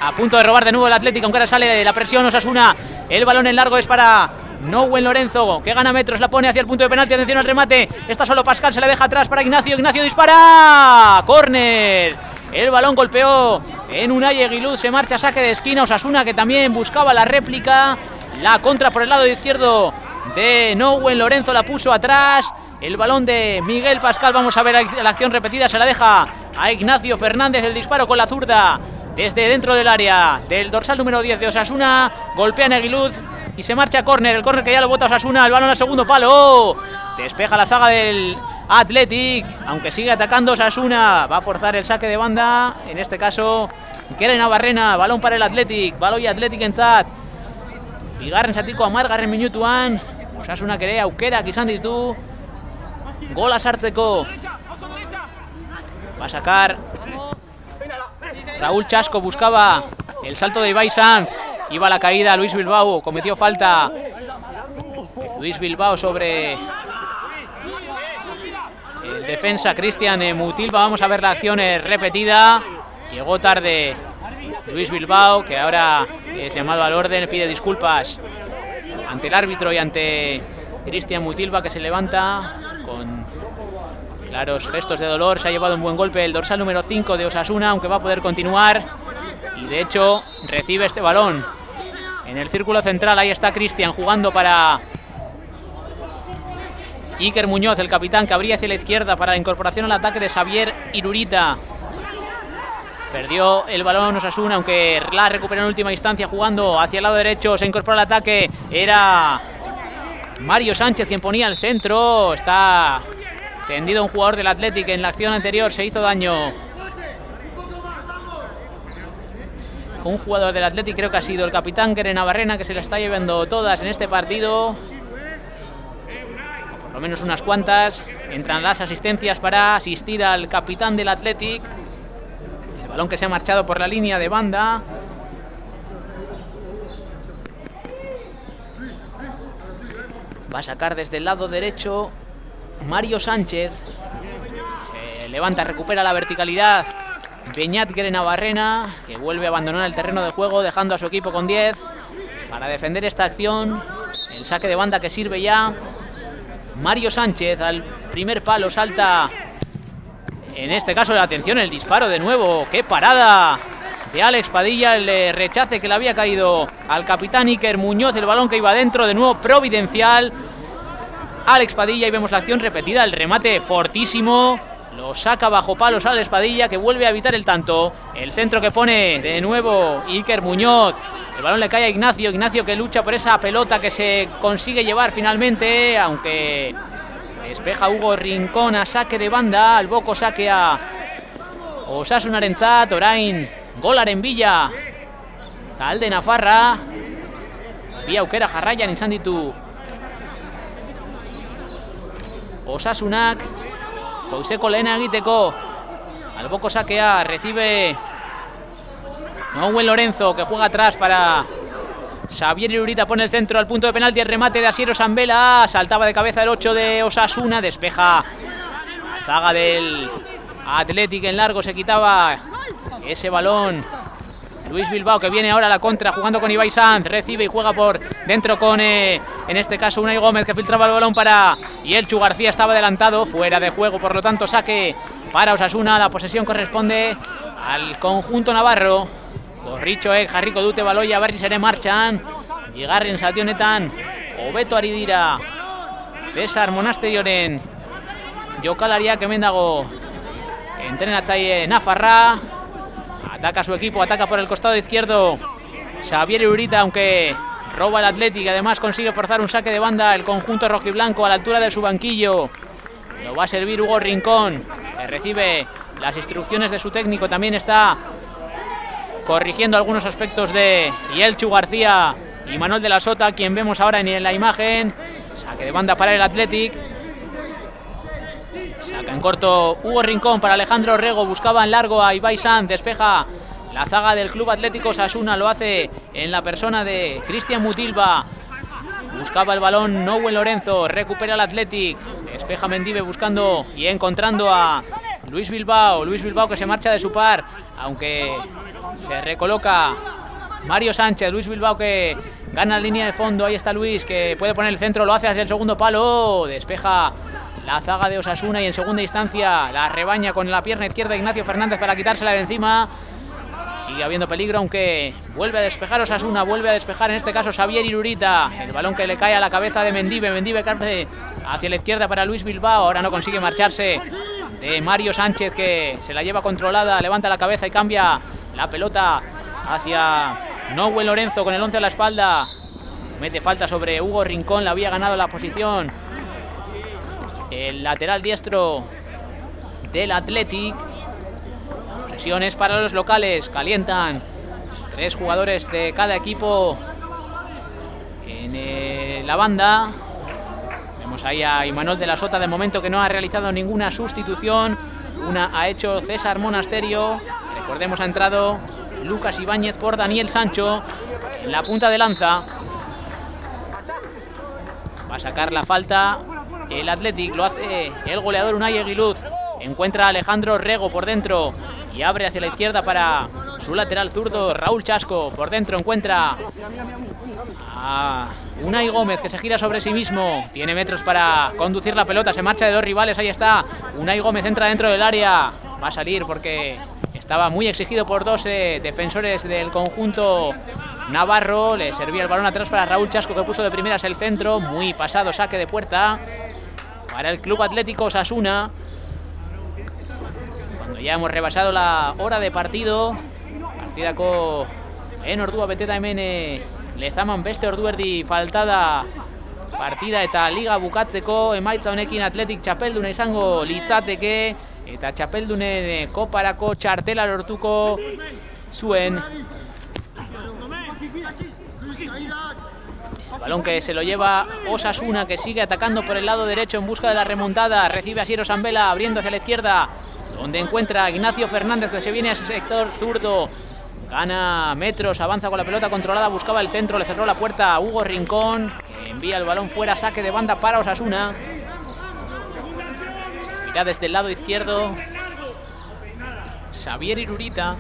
a punto de robar de nuevo el Atlético, aunque ahora sale de la presión Osasuna. El balón en largo es para Noé Lorenzo, que gana metros, la pone hacia el punto de penalti, atención al remate, está solo Pascal, se la deja atrás para Ignacio, Ignacio dispara, córner, el balón golpeó en Unai Eguíluz, se marcha saque de esquina Osasuna, que también buscaba la réplica, la contra por el lado izquierdo de Noé Lorenzo, la puso atrás, el balón de Miguel Pascal, vamos a ver la acción repetida, se la deja a Ignacio Fernández, el disparo con la zurda, desde dentro del área, del dorsal número diez de Osasuna, golpea en Eguíluz, y se marcha a córner, el córner que ya lo bota Osasuna, el balón al segundo palo, oh, despeja la zaga del Athletic, aunque sigue atacando Osasuna, va a forzar el saque de banda, en este caso Gerenabarrena, balón para el Athletic, baloi Athletic entzat, bigarren zatiko hamargarren minutuan, Osasuna ere aukerak izan ditu, gola sartzeko, va a sacar Raúl Chasco, buscaba el salto de Ibai Sanz, iba a la caída Luis Bilbao, cometió falta Luis Bilbao sobre el defensa Cristian Mutilva. Vamos a ver la acción repetida. Llegó tarde Luis Bilbao, que ahora es llamado al orden, pide disculpas ante el árbitro y ante Cristian Mutilva, que se levanta con claros gestos de dolor. Se ha llevado un buen golpe el dorsal número cinco de Osasuna, aunque va a poder continuar. Y de hecho recibe este balón en el círculo central, ahí está Cristian jugando para Iker Muñoz, el capitán, que abría hacia la izquierda para la incorporación al ataque de Xabier Irurita. Perdió el balón Osasuna, aunque la recuperó en última instancia jugando hacia el lado derecho, se incorporó al ataque, era Mario Sánchez quien ponía el centro, está tendido un jugador del Athletic, en la acción anterior se hizo daño un jugador del Athletic, creo que ha sido el capitán Gerenabarrena, que se la está llevando todas en este partido, por lo menos unas cuantas. Entran las asistencias para asistir al capitán del Athletic, el balón que se ha marchado por la línea de banda. Va a sacar desde el lado derecho Mario Sánchez, se levanta, recupera la verticalidad Beñat Gerenabarrena, que vuelve a abandonar el terreno de juego, dejando a su equipo con diez para defender esta acción. El saque de banda que sirve ya Mario Sánchez, al primer palo salta, en este caso la atención, el disparo de nuevo, qué parada de Alex Padilla, el rechace que le había caído al capitán Iker Muñoz, el balón que iba dentro, de nuevo providencial Alex Padilla, y vemos la acción repetida, el remate fortísimo. Lo saca bajo palos Alex Padilla, que vuelve a evitar el tanto. El centro que pone de nuevo Iker Muñoz. El balón le cae a Ignacio. Ignacio que lucha por esa pelota que se consigue llevar finalmente, aunque despeja Hugo Rincón a saque de banda. Al boko saque a Osasunarentzat, orain golaren bila talde nafarra. Bi aukera jarraian izan ditu Osasunak. Koizeko lehena egiteko, alboko saquea, recibe Noé Lorenzo, que juega atrás para Xabier Irurita, pone el centro al punto de penalti, el remate de Asier Osambela, saltaba de cabeza el ocho de Osasuna, despeja la zaga del Athletic en largo, se quitaba ese balón Luis Bilbao, que viene ahora a la contra jugando con Ibai Sanz, recibe y juega por dentro con, eh, en este caso, Unai Gómez, que filtraba el balón para Ieltxu García, estaba adelantado, fuera de juego, por lo tanto saque para Osasuna, la posesión corresponde al conjunto navarro. Gorritxoek jarriko dute baloia berriz ere martxan, bigarren zati honetan hobeto ari dira César Monasterioren jokalariak, hemen dago entrenatzaile nafarra. Ataca su equipo, ataca por el costado izquierdo Xabier Irurita, aunque roba el Athletic, además consigue forzar un saque de banda el conjunto rojiblanco a la altura de su banquillo. Lo va a servir Hugo Rincón, que recibe las instrucciones de su técnico, también está corrigiendo algunos aspectos de Ieltxu García y Imanol de la Sota, quien vemos ahora en la imagen. Saque de banda para el Athletic, saca en corto Hugo Rincón para Alejandro Rego, buscaba en largo a Ibai Sanz, despeja la zaga del Club Atlético Osasuna, lo hace en la persona de Cristian Mutilva, buscaba el balón Noé Lorenzo, recupera el Athletic, despeja Mendibe buscando y encontrando a Luis Bilbao, Luis Bilbao que se marcha de su par, aunque se recoloca Mario Sánchez. Luis Bilbao que gana la línea de fondo, ahí está Luis que puede poner el centro, lo hace hacia el segundo palo, despeja la zaga de Osasuna y en segunda instancia la rebaña con la pierna izquierda Ignacio Fernández para quitársela de encima. Sigue habiendo peligro, aunque vuelve a despejar Osasuna, vuelve a despejar en este caso Xabier Irurita. El balón que le cae a la cabeza de Mendibe, Mendibe carpe hacia la izquierda para Luis Bilbao. Ahora no consigue marcharse de Mario Sánchez que se la lleva controlada, levanta la cabeza y cambia la pelota hacia Noé Lorenzo con el once a la espalda. Mete falta sobre Hugo Rincón, le había ganado la posición el lateral diestro del Athletic. Presiones para los locales, calientan tres jugadores de cada equipo en eh, la banda. Vemos ahí a Imanol de la Sota de momento que no ha realizado ninguna sustitución, una ha hecho César Monasterio, recordemos ha entrado Lucas Ibáñez por Daniel Sancho en la punta de lanza. Va a sacar la falta el Athletic, lo hace el goleador Unai Eguíluz, encuentra a Alejandro Rego por dentro y abre hacia la izquierda para su lateral zurdo Raúl Chasco. Por dentro encuentra a Unai Gómez que se gira sobre sí mismo. Tiene metros para conducir la pelota. Se marcha de dos rivales. Ahí está. Unai Gómez entra dentro del área. Va a salir porque estaba muy exigido por dos defensores del conjunto navarro. Le servía el balón atrás para Raúl Chasco que puso de primeras el centro. Muy pasado saque de puerta para el Club Atlético Osasuna. Ya hemos rebasado la hora de partido. Partida ko en ordua beteta hemen lezaman beste ordu erdi faltada partida eta liga bukatzeko emaitza honekin Athletic txapelduna izango litzateke eta txapeldunen koparako txartela lortuko zuen. Balón que se lo lleva Osasuna que sigue atacando por el lado derecho en busca de la remontada. Recibe a Asier Osambela abriendo hacia la izquierda, donde encuentra a Ignacio Fernández que se viene a ese sector zurdo. Gana metros, avanza con la pelota controlada, buscaba el centro, le cerró la puerta a Hugo Rincón, que envía el balón fuera, saque de banda para Osasuna. Se mira desde el lado izquierdo Xabier Irurita.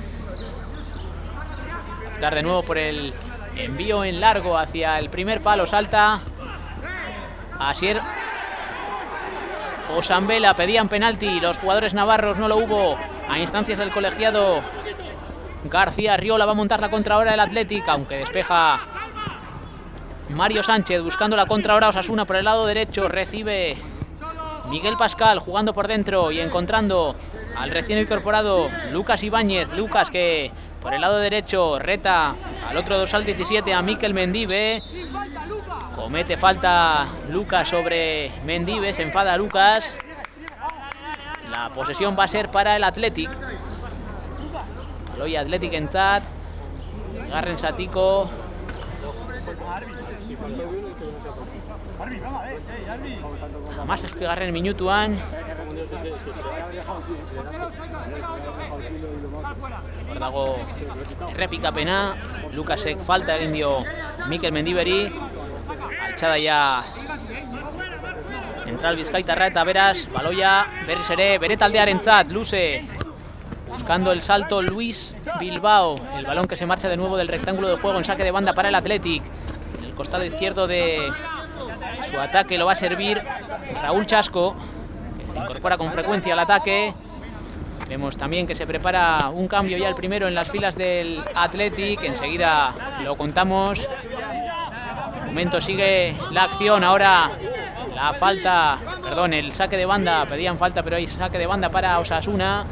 Optar de nuevo por el envío en largo hacia el primer palo, salta Asier Osambela, pedían penalti los jugadores navarros, no lo hubo. A instancias del colegiado García Riola va a montar la contra ahora el Athletic, aunque despeja Mario Sánchez buscando la contra ahora Osasuna por el lado derecho. Recibe Miguel Pascal jugando por dentro y encontrando al recién incorporado Lucas Ibáñez. Lucas que por el lado derecho reta al otro dorsal diecisiete a Mikel Mendibe. Comete falta Lucas sobre Mendibe, se enfada Lucas. La posesión va a ser para el Athletic. Baloi Athletic en tat. Garren Satiko. Más es que Garren minutuan. Ordago errepika pena. Lukasek falta egin dio Mikel Mendiberi. Altxada ya central bizkaitarra eta beraz baloia berriz ere bere taldearentzat. Luce buscando el salto Luis Bilbao. El balón que se marcha de nuevo del rectángulo de juego en saque de banda para el Athletic. El costado izquierdo de su ataque lo va a servir Raúl Chasco, que se incorpora con frecuencia al ataque. Vemos también que se prepara un cambio ya el primero en las filas del Athletic. Enseguida lo contamos. De momento sigue la acción. Ahora la falta, perdón, el saque de banda. Pedían falta, pero hay saque de banda para Osasuna.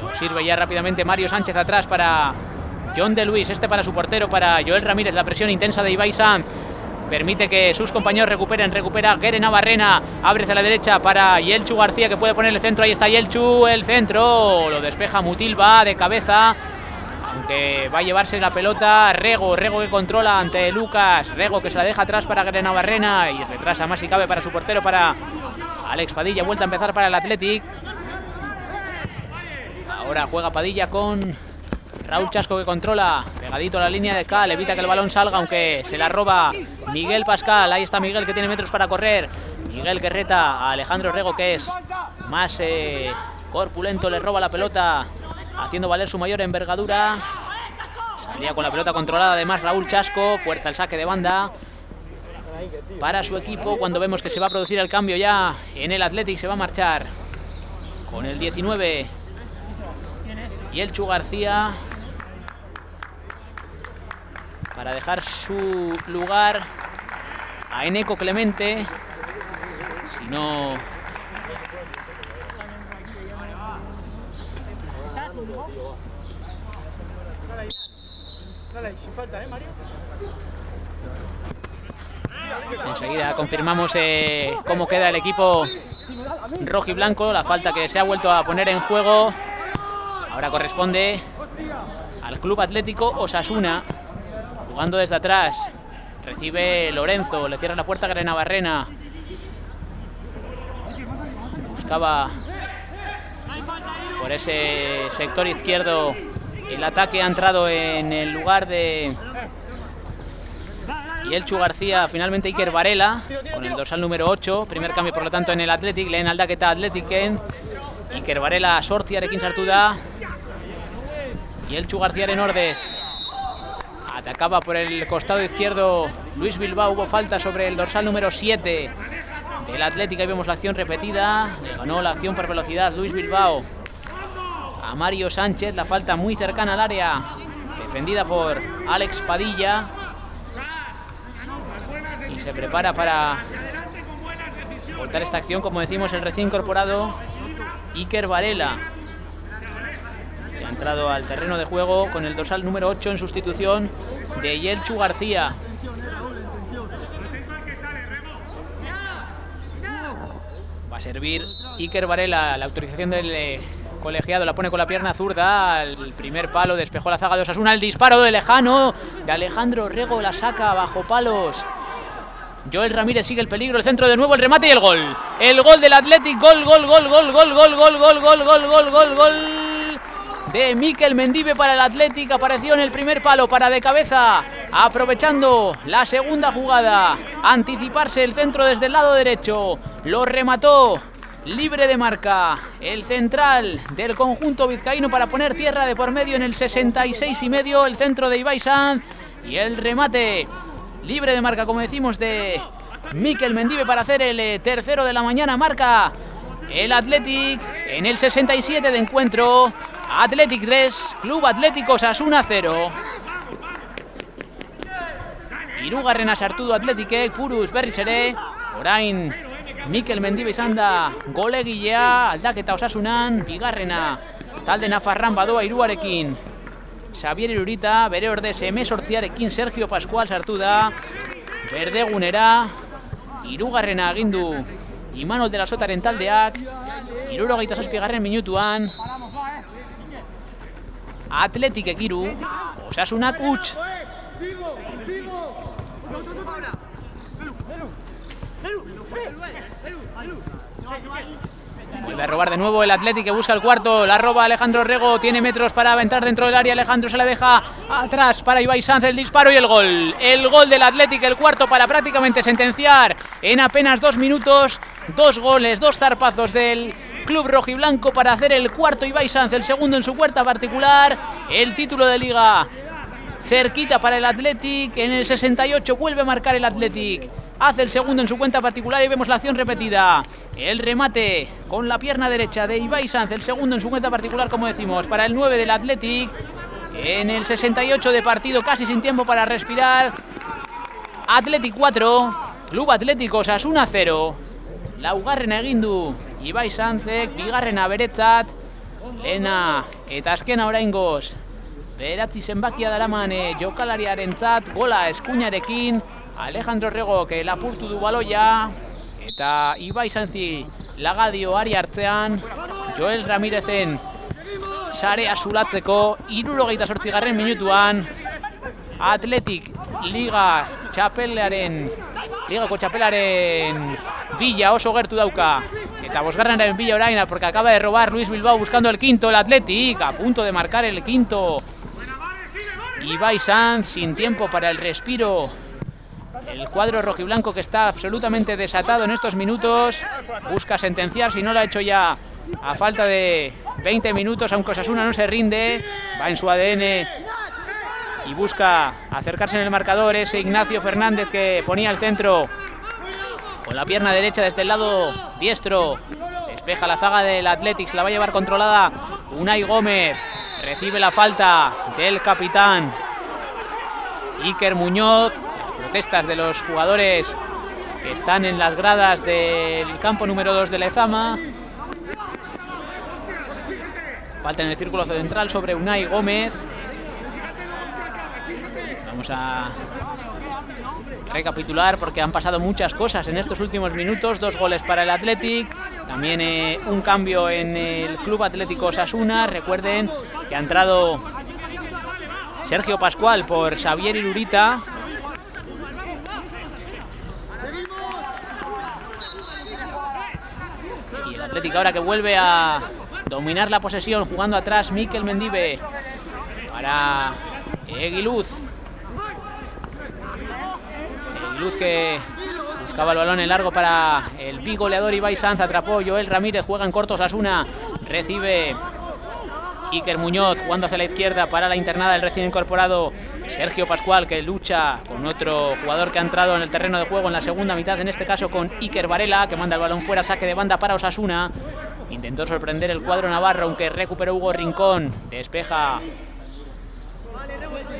Lo sirve ya rápidamente Mario Sánchez atrás para Jon de Luis. Este para su portero, para Joel Ramírez. La presión intensa de Ibai Sanz permite que sus compañeros recuperen, recupera Gerenabarrena, abre hacia la derecha para Ieltxu García que puede poner el centro, ahí está Ieltxu, el centro, lo despeja Mutilva de cabeza, aunque va a llevarse la pelota Rego, Rego que controla ante Lucas, Rego que se la deja atrás para Gerenabarrena y retrasa más si cabe para su portero, para Alex Padilla, vuelta a empezar para el Athletic, ahora juega Padilla con Raúl Chasco que controla, pegadito a la línea de cal, evita que el balón salga aunque se la roba Miguel Pascal, ahí está Miguel que tiene metros para correr Miguel que reta a Alejandro Rego, que es más eh, corpulento, le roba la pelota, haciendo valer su mayor envergadura. Salía con la pelota controlada, además Raúl Chasco, fuerza el saque de banda para su equipo. Cuando vemos que se va a producir el cambio ya en el Athletic, se va a marchar con el diecinueve y Ieltxu García para dejar su lugar a Eneko Clemente, si no enseguida confirmamos eh, cómo queda el equipo rojiblanco. La falta que se ha vuelto a poner en juego ahora corresponde al Club Atlético Osasuna. Jugando desde atrás, recibe Lorenzo, le cierra la puerta a Gerenabarrena. Buscaba por ese sector izquierdo. El ataque ha entrado en el lugar de Ieltxu García, finalmente Iker Varela, con el dorsal número ocho. Primer cambio, por lo tanto, en el Athletic. Lehen aldaketa Athletiken. Iker Varela sortziarekin sartu da. Ieltxu Garcíaren ordez. Atacaba por el costado izquierdo Luis Bilbao. Hubo falta sobre el dorsal número siete del Athletic. Ahí vemos la acción repetida. Le ganó la acción por velocidad Luis Bilbao a Mario Sánchez. La falta muy cercana al área, defendida por Alex Padilla. Y se prepara para cortar esta acción, como decimos, el recién incorporado Iker Varela, que ha entrado al terreno de juego con el dorsal número ocho en sustitución de Ieltxu García. Va a servir Iker Varela. La autorización del colegiado, la pone con la pierna zurda al primer palo, despejó la zaga de Osasuna. El disparo de lejano de Alejandro Rego, la saca bajo palos Joel Ramírez. Sigue el peligro, el centro de nuevo, el remate y el gol. El gol del Athletic. Gol, gol, gol, gol, gol, gol, gol, gol, gol, gol, gol, gol, gol de Mikel Mendibe para el Athletic. Apareció en el primer palo para de cabeza, aprovechando la segunda jugada, anticiparse el centro desde el lado derecho. Lo remató libre de marca el central del conjunto vizcaíno para poner tierra de por medio en el sesenta y seis y medio. El centro de Ibai Sanz y el remate libre de marca, como decimos, de Mikel Mendibe para hacer el tercero de la mañana. Marca el Athletic en el sesenta y siete de encuentro. Athletic tres, Club Atlético Osasuna cero. Hirugarrena sartu du Athleticek, puruz berriz ere. Orain Mikel Mendibe izan da golegilea, aldaketa Osasunan, bigarrena talde nafarran badoa hiruarekin. Xabier Irurita, bere ordez hemezortziarekin Sergio Pascual sartu da berdegunera. Hirugarrena egin du Imanol de la Sotaren taldeak, hirurogeita zazpigarren minutuan. Athleticek hiru, Osasunak huts. Vuelve a robar de nuevo el Athletic, que busca el cuarto. La roba Alejandro Rego, tiene metros para aventar dentro del área. Alejandro se la deja atrás para Ibai Sanz. El disparo y el gol. El gol del Athletic, el cuarto, para prácticamente sentenciar en apenas dos minutos. Dos goles, dos zarpazos del club rojiblanco para hacer el cuarto Ibai Sanz, el segundo en su puerta particular. El título de Liga cerquita para el Athletic. En el sesenta y ocho vuelve a marcar el Athletic, hace el segundo en su cuenta particular. Y vemos la acción repetida, el remate con la pierna derecha de Ibai Sanz, el segundo en su cuenta particular, como decimos, para el nueve del Athletic. En el sesenta y ocho de partido, casi sin tiempo para respirar. Athletic cuatro, Club Atlético Osasuna cero. Laugarrena egin du Ibai Sanzek, bigarrena beretzat, lehena eta azkena oraingoz beratzi zenbakia daraman eh, jokalariarentzat. Gola eskuinarekin Alejandro Rego, que lapurtu du baloia, eta Ibai Sanzi lagadio ari hartzean Joel Ramírezen sarea zulatzeko. Hirurogeita zortzigarren minutuan Athletic Liga txapelaren, Ligako txapelaren Villa oso gertu dauka, eta bosgarrenaren Villa oraina, porque acaba de robar Luis Bilbao buscando el quinto. El Athletic a punto de marcar el quinto. Ibai Sanz sin tiempo para el respiro El cuadro rojiblanco, que está absolutamente desatado en estos minutos, busca sentenciar, si no lo ha hecho ya a falta de veinte minutos, aunque Osasuna no se rinde, va en su A D N y busca acercarse en el marcador. Ese Ignacio Fernández que ponía el centro con la pierna derecha desde el lado diestro, despeja la zaga del Athletics, la va a llevar controlada Unai Gómez, recibe la falta del capitán Iker Muñoz. Las protestas de los jugadores que están en las gradas del campo número dos de Lezama. Falta en el círculo central sobre Unai Gómez. Vamos a recapitular porque han pasado muchas cosas en estos últimos minutos. Dos goles para el Athletic, también eh, un cambio en el Club Atlético Osasuna. Recuerden que ha entrado Sergio Pascual por Xabier Irurita. Y el Athletic ahora que vuelve a dominar la posesión, jugando atrás Mikel Mendibe para Eguíluz. Luz que buscaba el balón en largo para el bigoleador Ibai Sanz, atrapó Joel Ramírez, juega en corto Osasuna, recibe Iker Muñoz jugando hacia la izquierda para la internada del recién incorporado Sergio Pascual, que lucha con otro jugador que ha entrado en el terreno de juego en la segunda mitad, en este caso con Iker Varela, que manda el balón fuera, saque de banda para Osasuna. Intentó sorprender el cuadro navarro, aunque recuperó Hugo Rincón, despeja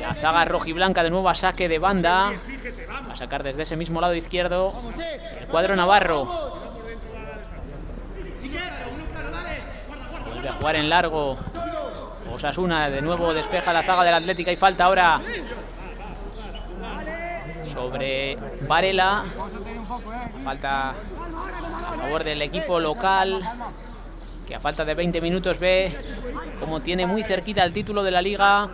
la zaga rojiblanca, de nuevo a saque de banda. Va a sacar desde ese mismo lado izquierdo el cuadro navarro. Vuelve a jugar en largo Osasuna, de nuevo despeja la zaga del Atlético y falta ahora sobre Varela. Falta a favor del equipo local, que a falta de veinte minutos ve como tiene muy cerquita el título de la Liga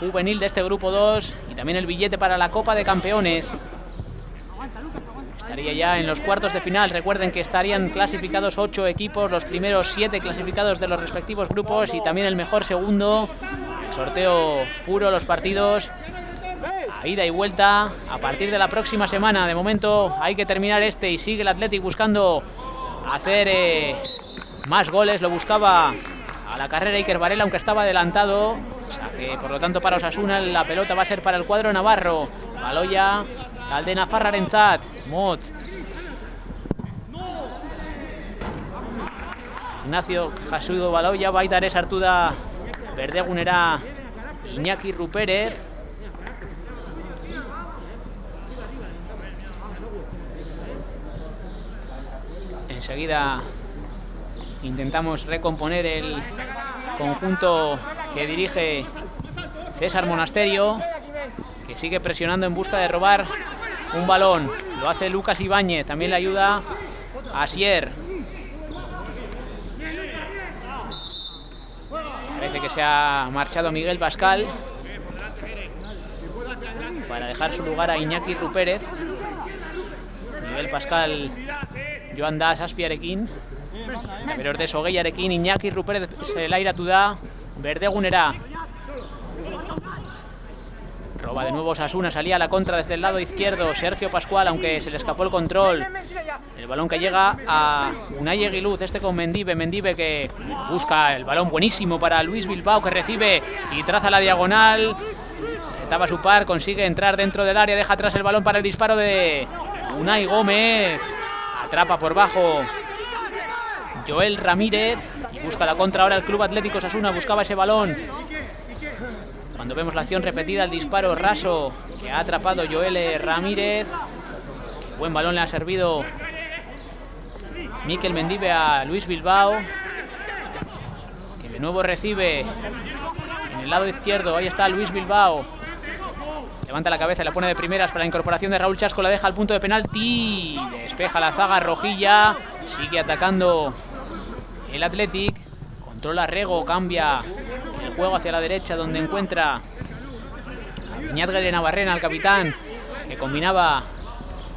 Juvenil de este grupo dos y también el billete para la Copa de Campeones. Estaría ya en los cuartos de final. Recuerden que estarían clasificados ocho equipos, los primeros siete clasificados de los respectivos grupos y también el mejor segundo. El sorteo puro, los partidos a ida y vuelta a partir de la próxima semana. De momento hay que terminar este y sigue el Athletic buscando hacer eh, más goles. Lo buscaba a la carrera Iker Varela, aunque estaba adelantado. Saque, por lo tanto, para Osasuna. La pelota va a ser para el cuadro navarro. Baloya, Aldena Farrarenzat, Mot. Ignacio Jasudo Baloya, Baitares Artuda, Verdegunera, Iñaki Rupérez. Enseguida intentamos recomponer el conjunto que dirige César Monasterio, que sigue presionando en busca de robar un balón. Lo hace Lucas Ibáñez, también le ayuda Asier. Parece que se ha marchado Miguel Pascal para dejar su lugar a Iñaki Rupérez. Miguel Pascal, Joan Das, Aspi Arequín, Beror de Sogei Arequín, Iñaki Rupérez, Selaira Tudá, Verdegunera. Roba de nuevo Osasuna, salía a la contra desde el lado izquierdo Sergio Pascual, aunque se le escapó el control. El balón que llega a Unai Eguíluz, este con Mendibe. Mendibe que busca el balón, buenísimo para Luis Bilbao, que recibe y traza la diagonal. Estaba su par, consigue entrar dentro del área, deja atrás el balón para el disparo de Unai Gómez. Atrapa por bajo Joel Ramírez y busca la contra ahora el Club Atlético Osasuna. Buscaba ese balón. Cuando vemos la acción repetida, el disparo raso que ha atrapado Joel Ramírez. Buen balón le ha servido Mikel Mendibe a Luis Bilbao, que de nuevo recibe en el lado izquierdo. Ahí está Luis Bilbao. Levanta la cabeza y la pone de primeras para la incorporación de Raúl Chasco. La deja al punto de penalti. Despeja la zaga rojilla. Sigue atacando el Athletic, controla Rego, cambia el juego hacia la derecha, donde encuentra a Gerenabarrena, el capitán, que combinaba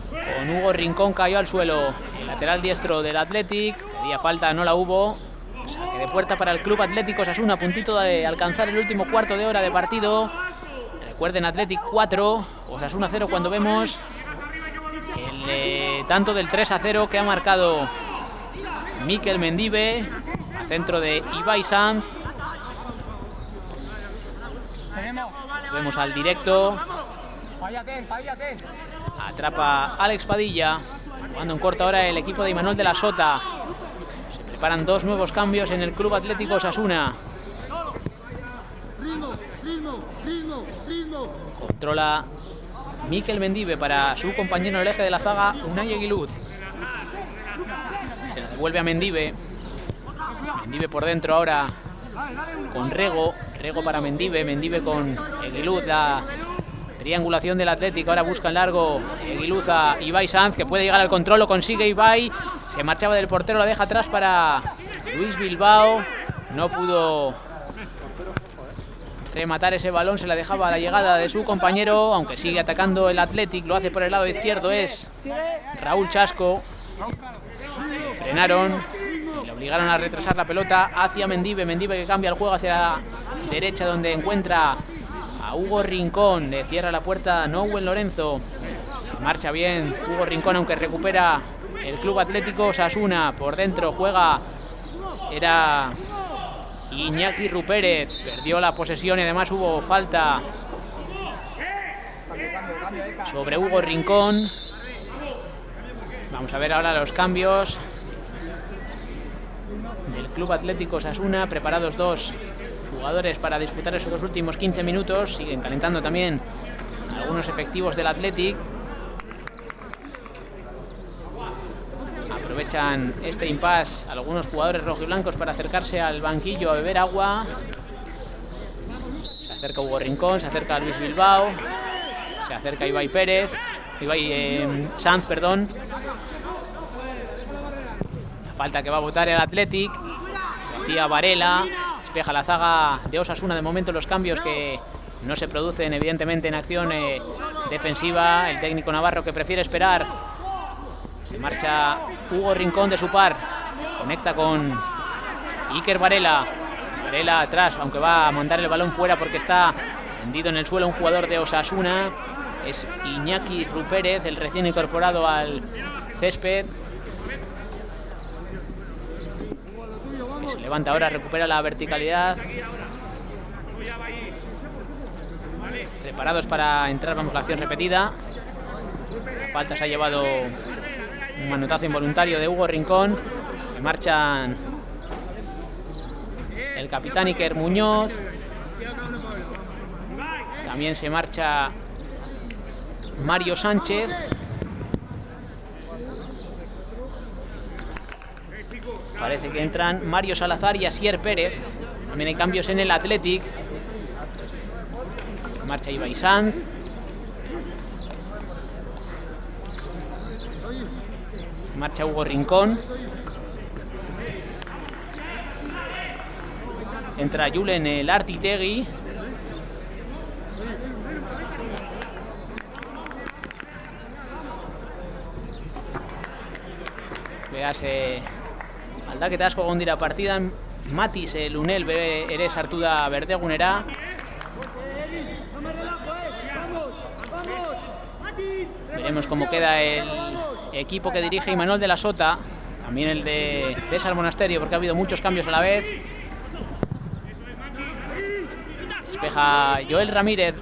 con Hugo Rincón, cayó al suelo el lateral diestro del Athletic. Pedía falta, no la hubo. Saque de puerta para el Club Atlético Osasuna, a puntito de alcanzar el último cuarto de hora de partido. Recuerden, Athletic cuatro, Osasuna cero cuando vemos El eh, tanto del tres a cero que ha marcado Mikel Mendibe, a centro de Ibai Sanz. Vemos al directo. Atrapa Alex Padilla. Jugando en corta ahora el equipo de Imanol de la Sota. Se preparan dos nuevos cambios en el Club Atlético Osasuna. Controla Mikel Mendibe para su compañero en el eje de la zaga, Unai Eguíluz. Se la devuelve a Mendibe. Mendibe por dentro ahora con Rego. Rego para Mendibe. Mendibe con Eguíluz. La triangulación del Atlético. Ahora busca en largo Eguíluz a Ibai Sanz, que puede llegar al control. Lo consigue Ibai. Se marchaba del portero. La deja atrás para Luis Bilbao. No pudo rematar ese balón, se la dejaba a la llegada de su compañero, aunque sigue atacando el Athletic, lo hace por el lado izquierdo, es Raúl Chasco. Frenaron y le obligaron a retrasar la pelota hacia Mendibe. Mendibe que cambia el juego hacia la derecha, donde encuentra a Hugo Rincón. Le cierra la puerta Noé Lorenzo. Se marcha bien Hugo Rincón, aunque recupera el Club Atlético Osasuna. Por dentro juega, era Iñaki Rupérez, perdió la posesión y además hubo falta sobre Hugo Rincón. Vamos a ver ahora los cambios del Club Atlético Osasuna. Preparados dos jugadores para disputar esos dos últimos quince minutos. Siguen calentando también algunos efectivos del Athletic. Aprovechan este impasse algunos jugadores rojiblancos para acercarse al banquillo a beber agua. Se acerca Hugo Rincón, se acerca Luis Bilbao, se acerca Ibai Pérez, Ibai eh, Sanz, perdón. La falta que va a votar el Athletic, lo hacía Varela, despeja la zaga de Osasuna. De momento los cambios que no se producen evidentemente en acción eh, defensiva. El técnico navarro que prefiere esperar. Se marcha Hugo Rincón de su par. Conecta con Iker Varela. Varela atrás, aunque va a mandar el balón fuera porque está tendido en el suelo un jugador de Osasuna. Es Iñaki Rupérez, el recién incorporado al césped. Que se levanta ahora, recupera la verticalidad. Preparados para entrar, vamos, la acción repetida. La falta se ha llevado un manotazo involuntario de Hugo Rincón. Se marchan el capitán Iker Muñoz. También se marcha Mario Sánchez. Parece que entran Mario Salazar y Asier Pérez. También hay cambios en el Athletic. Se marcha Ibai Sanz. Marcha Hugo Rincón. Entra Julen el Artitegui. Véase aldaketak asko egon dira partidan. Matis Lunel ere sartu da berdegunera. Veremos cómo queda el equipo que dirige Imanol de la Sota, también el de César Monasterio, porque ha habido muchos cambios a la vez. Despeja Joel Ramírez,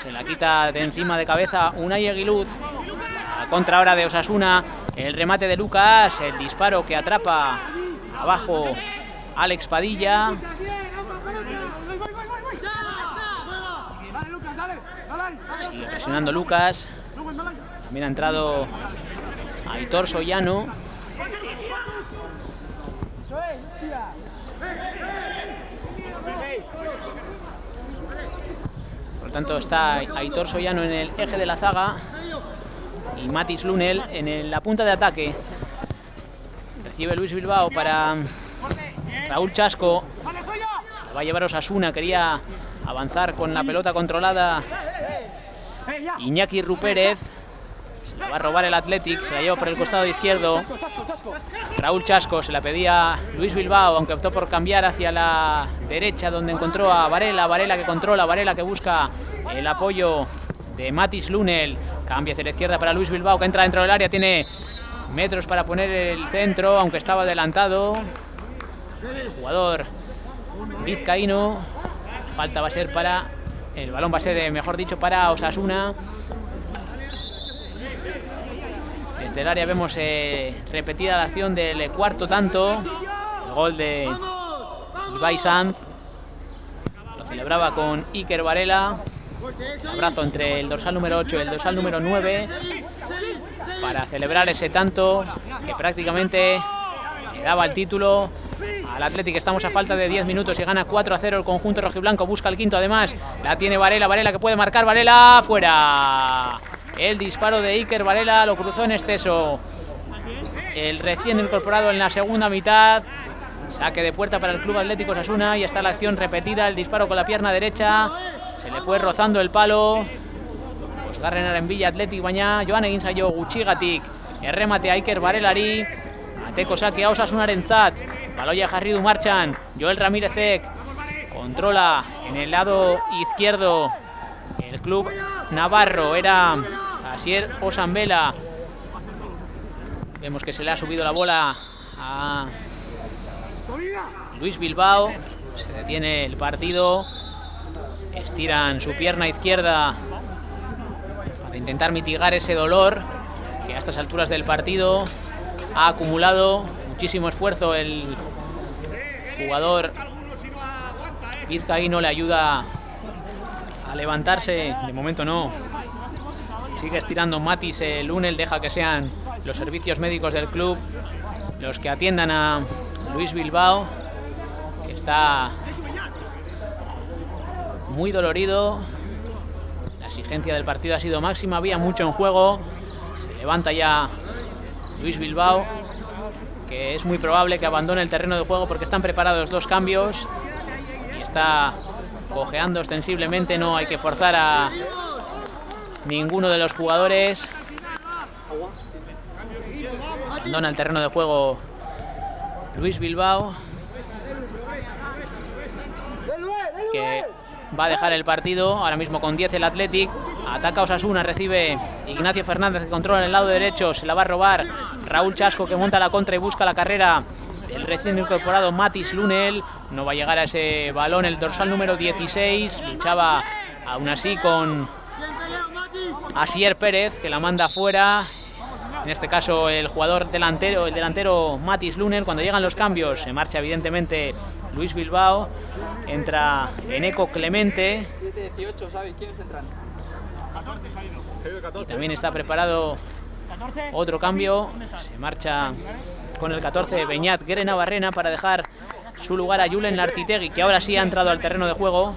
se la quita de encima de cabeza Unai Eguíluz. La contra ahora de Osasuna, el remate de Lucas, el disparo que atrapa abajo Alex Padilla. Sigue presionando Lucas. También ha entrado Aitor Sollano. Por lo tanto está Aitor Sollano en el eje de la zaga y Matis Lunel en el, la punta de ataque. Recibe Luis Bilbao para Raúl Chasco. Se la va a llevar Osasuna. Quería avanzar con la pelota controlada Iñaki Rupérez. Se la va a robar el Athletic, se la lleva por el costado izquierdo. Raúl Chasco, se la pedía Luis Bilbao, aunque optó por cambiar hacia la derecha, donde encontró a Varela. Varela que controla, Varela que busca el apoyo de Matis Lunel. Cambia hacia la izquierda para Luis Bilbao, que entra dentro del área. Tiene metros para poner el centro, aunque estaba adelantado el jugador vizcaíno. Falta va a ser para... El balón va a ser, de, mejor dicho, para Osasuna. Desde el área vemos eh, repetida la acción del cuarto tanto. El gol de Ibai Sanz. Lo celebraba con Iker Varela. Abrazo entre el dorsal número ocho y el dorsal número nueve. Para celebrar ese tanto que prácticamente le daba el título al Athletic. Estamos a falta de diez minutos y gana cuatro a cero el conjunto rojiblanco. Busca el quinto además. La tiene Varela, Varela que puede marcar, Varela fuera. El disparo de Iker Varela lo cruzó en exceso. El recién incorporado en la segunda mitad. Saque de puerta para el Club Atlético Osasuna. Y está la acción repetida. El disparo con la pierna derecha. Se le fue rozando el palo. Osgarrenaren Villa Athletic baina. Joan egin zaio gutxigatik. Errematea Iker Varelari. Ateko sakea Osasunarentzat. Baloia jarri du marchan. Joel Ramírezek controla en el lado izquierdo. El club navarro era Asier Osambela. Vemos que se le ha subido la bola a Luis Bilbao. Se detiene el partido. Estiran su pierna izquierda para intentar mitigar ese dolor que a estas alturas del partido ha acumulado muchísimo esfuerzo. El jugador vizcaíno le ayuda a levantarse. De momento no. Sigue estirando Matis Lunel. Deja que sean los servicios médicos del club los que atiendan a Luis Bilbao, que está muy dolorido. La exigencia del partido ha sido máxima, había mucho en juego. Se levanta ya Luis Bilbao, que es muy probable que abandone el terreno de juego porque están preparados dos cambios y está cojeando ostensiblemente. No hay que forzar a ninguno de los jugadores. Abandona el terreno de juego Luis Bilbao, que va a dejar el partido. Ahora mismo con diez el Athletic. Ataca Osasuna, recibe Ignacio Fernández, que controla en el lado derecho. Se la va a robar Raúl Chasco, que monta la contra y busca la carrera del recién incorporado Matis Lunel. No va a llegar a ese balón el dorsal número dieciséis. Luchaba aún así con Asier Pérez, que la manda fuera. En este caso el jugador delantero, el delantero Matis Lunel. Cuando llegan los cambios se marcha evidentemente Luis Bilbao. Entra Eneko Clemente. siete dieciocho, ¿sabes quiénes entran? Y también está preparado otro cambio. Se marcha con el catorce Beñat Gerenabarrena para dejar su lugar a Julen Lartitegui, que ahora sí ha entrado al terreno de juego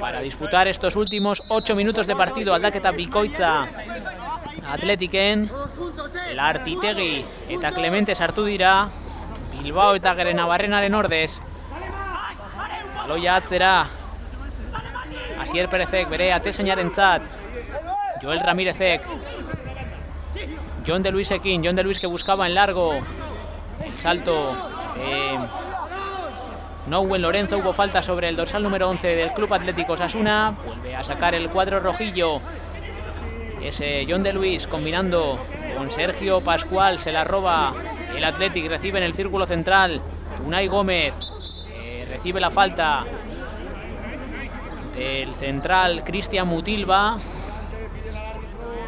para disputar estos últimos ocho minutos de partido. Aldaketa bikoitza Athleticen. Lartitegui eta Clemente sartu dira. Bilbao eta Gerenabarrenaren ordez. Baloia atzera. Asier Perezek bere atezainarentzat. Joel Ramírezek. Jon de Luisekin. Jon de Luis que buscaba en largo. El salto de Noé Lorenzo. Hubo falta sobre el dorsal número once del Club Atlético Osasuna. Vuelve a sacar el cuadro rojillo. Ese Jon de Luis combinando con Sergio Pascual. Se la roba el Athletic. Recibe en el círculo central Unai Gómez. Eh, recibe la falta del central Cristian Mutilva.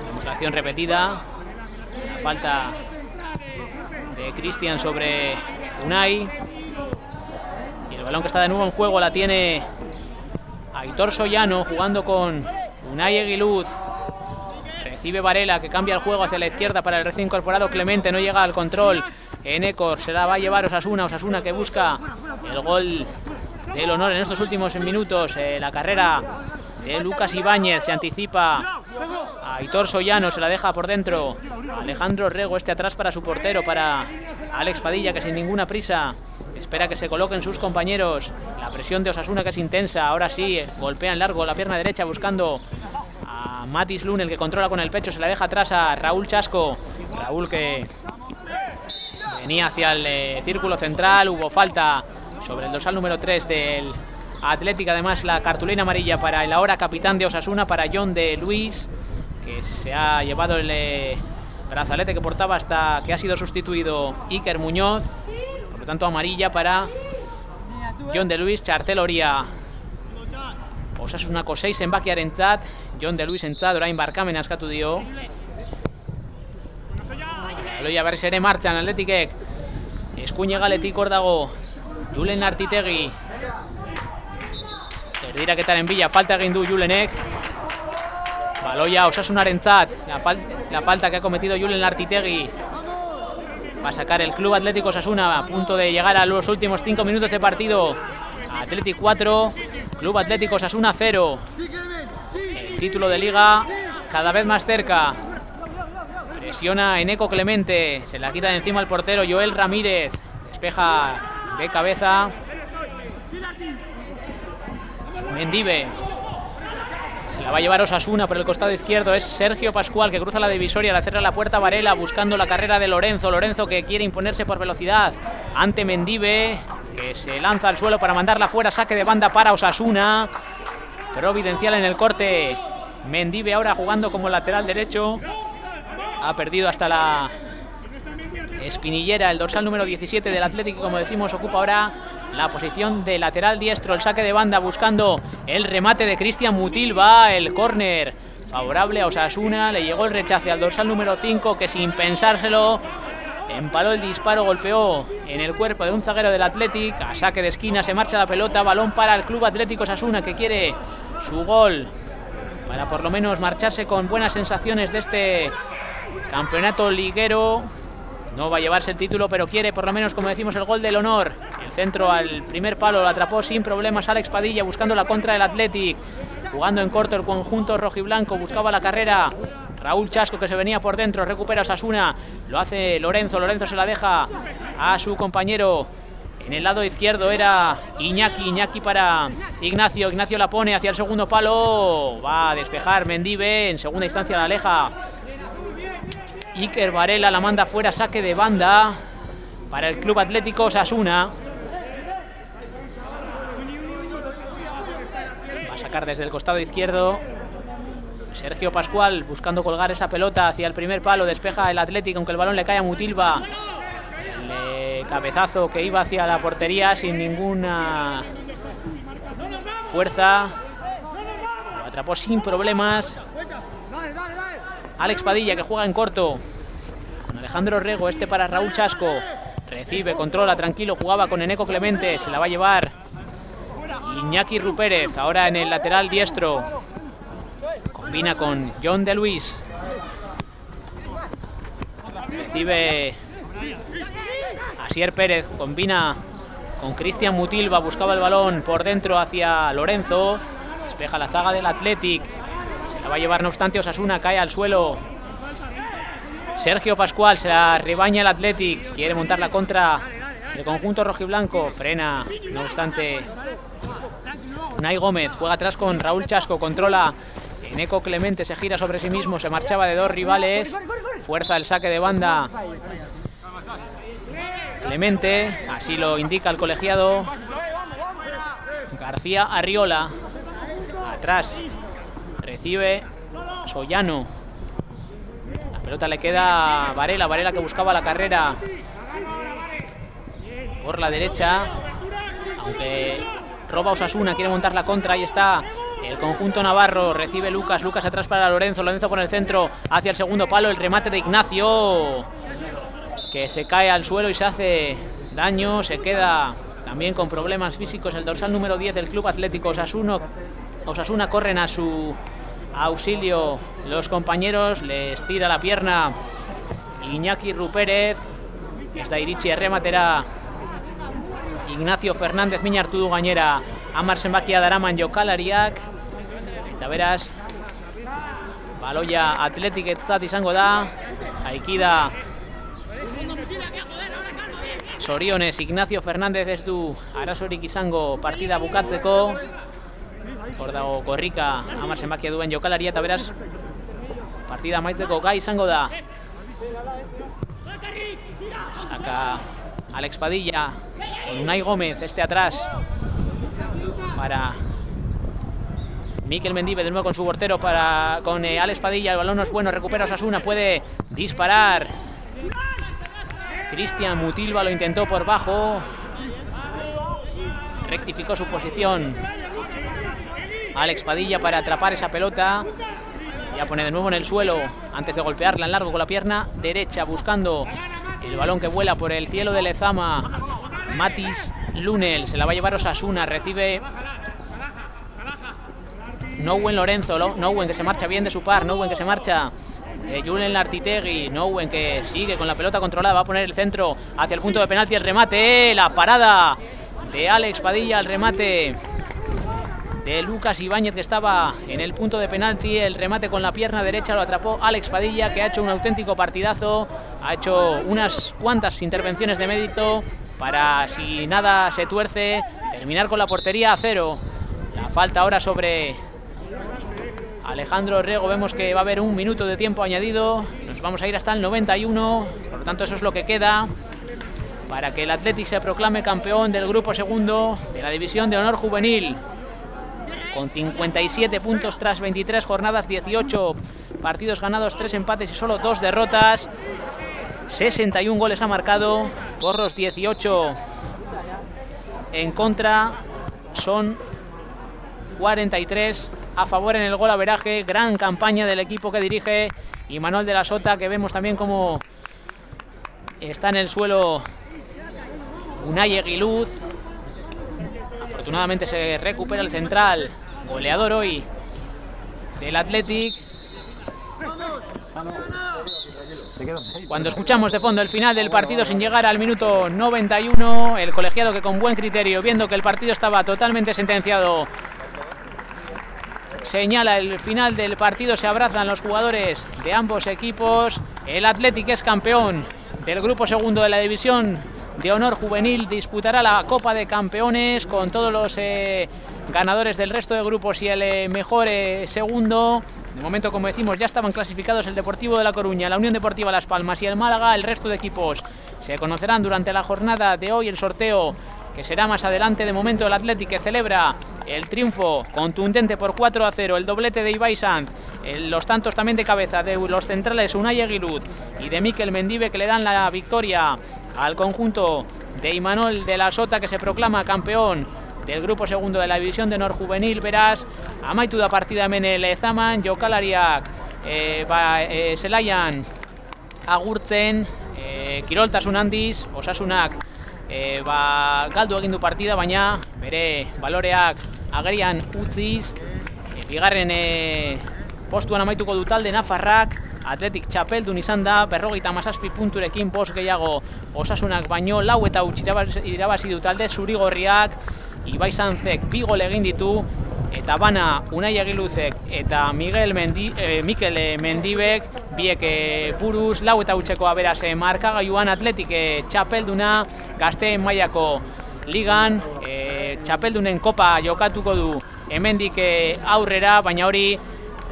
Vemos la acción repetida. La falta de Cristian sobre Unai. Y el balón que está de nuevo en juego la tiene Aitor Sollano jugando con Unai Eguíluz. Recibe Varela, que cambia el juego hacia la izquierda para el recién incorporado Clemente. No llega al control. Eneko se la va a llevar Osasuna. Osasuna que busca el gol del honor en estos últimos minutos. Eh, la carrera de Lucas Ibáñez se anticipa a Aitor Sollano. Se la deja por dentro Alejandro Rego. Este atrás para su portero, para Alex Padilla, que sin ninguna prisa espera que se coloquen sus compañeros. La presión de Osasuna, que es intensa. Ahora sí, golpea en largo la pierna derecha buscando a Matis Lunel, que controla con el pecho. Se la deja atrás a Raúl Chasco. Raúl que venía hacia el eh, círculo central. Hubo falta sobre el dorsal número tres del Atlética, además, la cartulina amarilla para el ahora capitán de Osasuna, para Jon de Luis, que se ha llevado el eh, brazalete que portaba hasta que ha sido sustituido Iker Muñoz. Por lo tanto, amarilla para Jon de Luis. Txartel horia Osasunako sei zenbakiarentzat, Jon de Luis entzat, orain barkamena eskatu dio. Baloia berriz ere martxan Atletikek. Eskuinegaletik hor dago Julen Artitegi. Erdiraketaren bila falta egin du Julenek. Baloia Osasunarentzat, la, fal la falta que ha cometido Julen Artitegi. Va a sacar el Club Atlético Osasuna a punto de llegar a los últimos cinco minutos de partido. Athletic cuatro, Club Atlético Osasuna cero. El título de Liga cada vez más cerca. Presiona Eneko Clemente, se la quita de encima el portero Joel Ramírez. Despeja de cabeza Mendibe. Se la va a llevar Osasuna por el costado izquierdo. Es Sergio Pascual que cruza la divisoria, la cierra la puerta Varela buscando la carrera de Lorenzo. Lorenzo que quiere imponerse por velocidad ante Mendibe, que se lanza al suelo para mandarla fuera. Saque de banda para Osasuna. Providencial en el corte. Mendibe ahora jugando como lateral derecho. Ha perdido hasta la espinillera el dorsal número diecisiete del Atlético, como decimos, ocupa ahora la posición de lateral diestro. El saque de banda buscando el remate de Cristian Mutilva, el córner favorable a Osasuna. Le llegó el rechace al dorsal número cinco, que sin pensárselo empaló el disparo, golpeó en el cuerpo de un zaguero del Athletic. A saque de esquina se marcha la pelota, balón para el Club Atlético Osasuna, que quiere su gol para por lo menos marcharse con buenas sensaciones de este campeonato liguero. No va a llevarse el título, pero quiere por lo menos, como decimos, el gol del honor. El centro al primer palo lo atrapó sin problemas Alex Padilla, buscando la contra del Athletic. Jugando en corto el conjunto rojiblanco, buscaba la carrera Raúl Chasco, que se venía por dentro, recupera a Osasuna, lo hace Lorenzo, Lorenzo se la deja a su compañero. En el lado izquierdo era Iñaki, Iñaki para Ignacio, Ignacio la pone hacia el segundo palo, va a despejar Mendibe, en segunda instancia la aleja Iker Varela, la manda fuera, saque de banda para el Club Atlético Osasuna. Va a sacar desde el costado izquierdo Sergio Pascual, buscando colgar esa pelota hacia el primer palo. Despeja el Atlético, aunque el balón le cae a Mutilva. El cabezazo que iba hacia la portería sin ninguna fuerza. Lo atrapó sin problemas Alex Padilla, que juega en corto con Alejandro Rego, este para Raúl Chasco. Recibe, controla, tranquilo, jugaba con Eneko Clemente. Se la va a llevar Iñaki Rupérez, ahora en el lateral diestro. Combina con Jon de Luis. Recibe Asier Pérez. Combina con Cristian Mutilva. Buscaba el balón por dentro hacia Lorenzo. Despeja la zaga del Athletic. Se la va a llevar, no obstante, Osasuna. Cae al suelo Sergio Pascual. Se la rebaña el Athletic. Quiere montar la contra del conjunto rojiblanco. Frena, no obstante, Unai Gómez. Juega atrás con Raúl Chasco. Controla Eneko Clemente, se gira sobre sí mismo, se marchaba de dos rivales, fuerza el saque de banda Clemente, así lo indica el colegiado García Arriola. Atrás recibe Sollano, la pelota le queda a Varela, Varela que buscaba la carrera por la derecha, aunque roba Osasuna, quiere montar la contra, ahí está el conjunto navarro, recibe Lucas, Lucas atrás para Lorenzo, Lorenzo por el centro, hacia el segundo palo, el remate de Ignacio, que se cae al suelo y se hace daño, se queda también con problemas físicos el dorsal número diez del Club Atlético Osasuna. Osasuna corren a su auxilio los compañeros, les tira la pierna Iñaki Rupérez, ez da iritsi rematera Ignacio Fernández, min hartu du gainera hamar zenbakia daraman jokalariak. Eta beraz, baloia Atletiketzat izango da. Jaikida zorionez Ignacio Fernández ez du arazorik izango partida bukatzeko. Hor dago korrika hamar zenbakia duen jokalaria, eta beraz, partida amaitzeko gai izango da. Saka Alex Padilla, Unai Gómez, este atrás para Mikel Mendibe, de nuevo con su portero, para, con eh, Alex Padilla. El balón no es bueno, recupera Osasuna, puede disparar. Cristian Mutilva lo intentó por bajo, rectificó su posición Alex Padilla para atrapar esa pelota. Ya pone de nuevo en el suelo antes de golpearla en largo con la pierna derecha, buscando el balón que vuela por el cielo de Lezama. Matis Lunel se la va a llevar Osasuna, recibe Noé Lorenzo, Noé que se marcha bien de su par, Noé que se marcha de Julen Lartitegui, Noé que sigue con la pelota controlada, va a poner el centro hacia el punto de penalti, el remate, la parada de Alex Padilla, el remate de Lucas Ibáñez que estaba en el punto de penalti, el remate con la pierna derecha lo atrapó Alex Padilla, que ha hecho un auténtico partidazo, ha hecho unas cuantas intervenciones de mérito para, si nada se tuerce, terminar con la portería a cero. La falta ahora sobre Alejandro Rego, vemos que va a haber un minuto de tiempo añadido, nos vamos a ir hasta el noventa y uno, por lo tanto eso es lo que queda para que el Athletic se proclame campeón del grupo segundo de la división de honor juvenil, con cincuenta y siete puntos tras veintitrés jornadas, dieciocho partidos ganados, tres empates y solo dos derrotas, sesenta y uno goles ha marcado, Porros dieciocho en contra, son cuarenta y tres a favor en el golaveraje. Gran campaña del equipo que dirige Imanol de la Sota, que vemos también como está en el suelo Unai Eguíluz. Afortunadamente se recupera el central, goleador hoy del Athletic. Cuando escuchamos de fondo el final del partido sin llegar al minuto noventa y uno, el colegiado, que con buen criterio, viendo que el partido estaba totalmente sentenciado, señala el final del partido, se abrazan los jugadores de ambos equipos. El Athletic es campeón del grupo segundo de la división de honor juvenil, disputará la Copa de Campeones con todos los eh, ganadores del resto de grupos y el eh, mejor eh, segundo. De momento, como decimos, ya estaban clasificados el Deportivo de La Coruña, la Unión Deportiva Las Palmas y el Málaga. El resto de equipos se conocerán durante la jornada de hoy, el sorteo que será más adelante. De momento el Athletic, que celebra el triunfo contundente por cuatro a cero, el doblete de Ibai Sanz, los tantos también de cabeza de los centrales Unai Eguíluz y de Mikel Mendibe, que le dan la victoria al conjunto de Imanol de la Sota, que se proclama campeón del grupo segundo de la división de honor juvenil. Beraz, amaitu da partida hemen Lezaman, jokalariak eh, ba, eh, zelaian agurtzen, eh, kiroltasun handiz, Osasunak eh, ba, galdu egin du partida, baina bere baloreak agerian utziz, eh, bigarren eh, postuan amaituko du talde nafarrak. Athletic txapeldun izan da, berrogeita hamazazpi punturekin, bost gehiago Osasunak baino, lau eta huts irabazi du talde zurigorriak. Ibai Sanzek bi gol egin ditu, eta bana Unai Eguiluzek eta Miguel Mendi, eh, Mikel Mendibek, biek eh, buruz, lau eta hutsekoa, beraz eh, markagailuan Athletic eh, txapelduna, gazteen mailako ligan, eh, txapeldunen kopa jokatuko du hemendik eh, aurrera, baina hori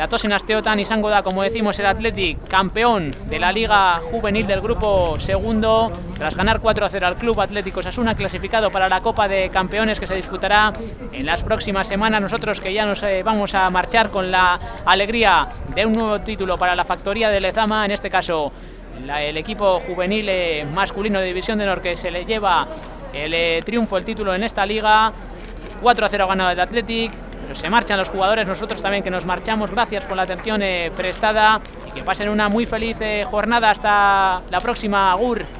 datosen asteotan izango da, como decimos, el Athletic campeón de la Liga Juvenil del Grupo Segundo, tras ganar cuatro a cero al Club Atlético Osasuna, clasificado para la Copa de Campeones que se disputará en las próximas semanas. Nosotros, que ya nos eh, vamos a marchar con la alegría de un nuevo título para la factoría de Lezama, en este caso la, el equipo juvenil eh, masculino de División de Honor, que se le lleva el eh, triunfo, el título en esta liga. cuatro a cero ha ganado el Athletic. Se marchan los jugadores, nosotros también, que nos marchamos. Gracias por la atención eh, prestada y que pasen una muy feliz eh, jornada. Hasta la próxima, agur.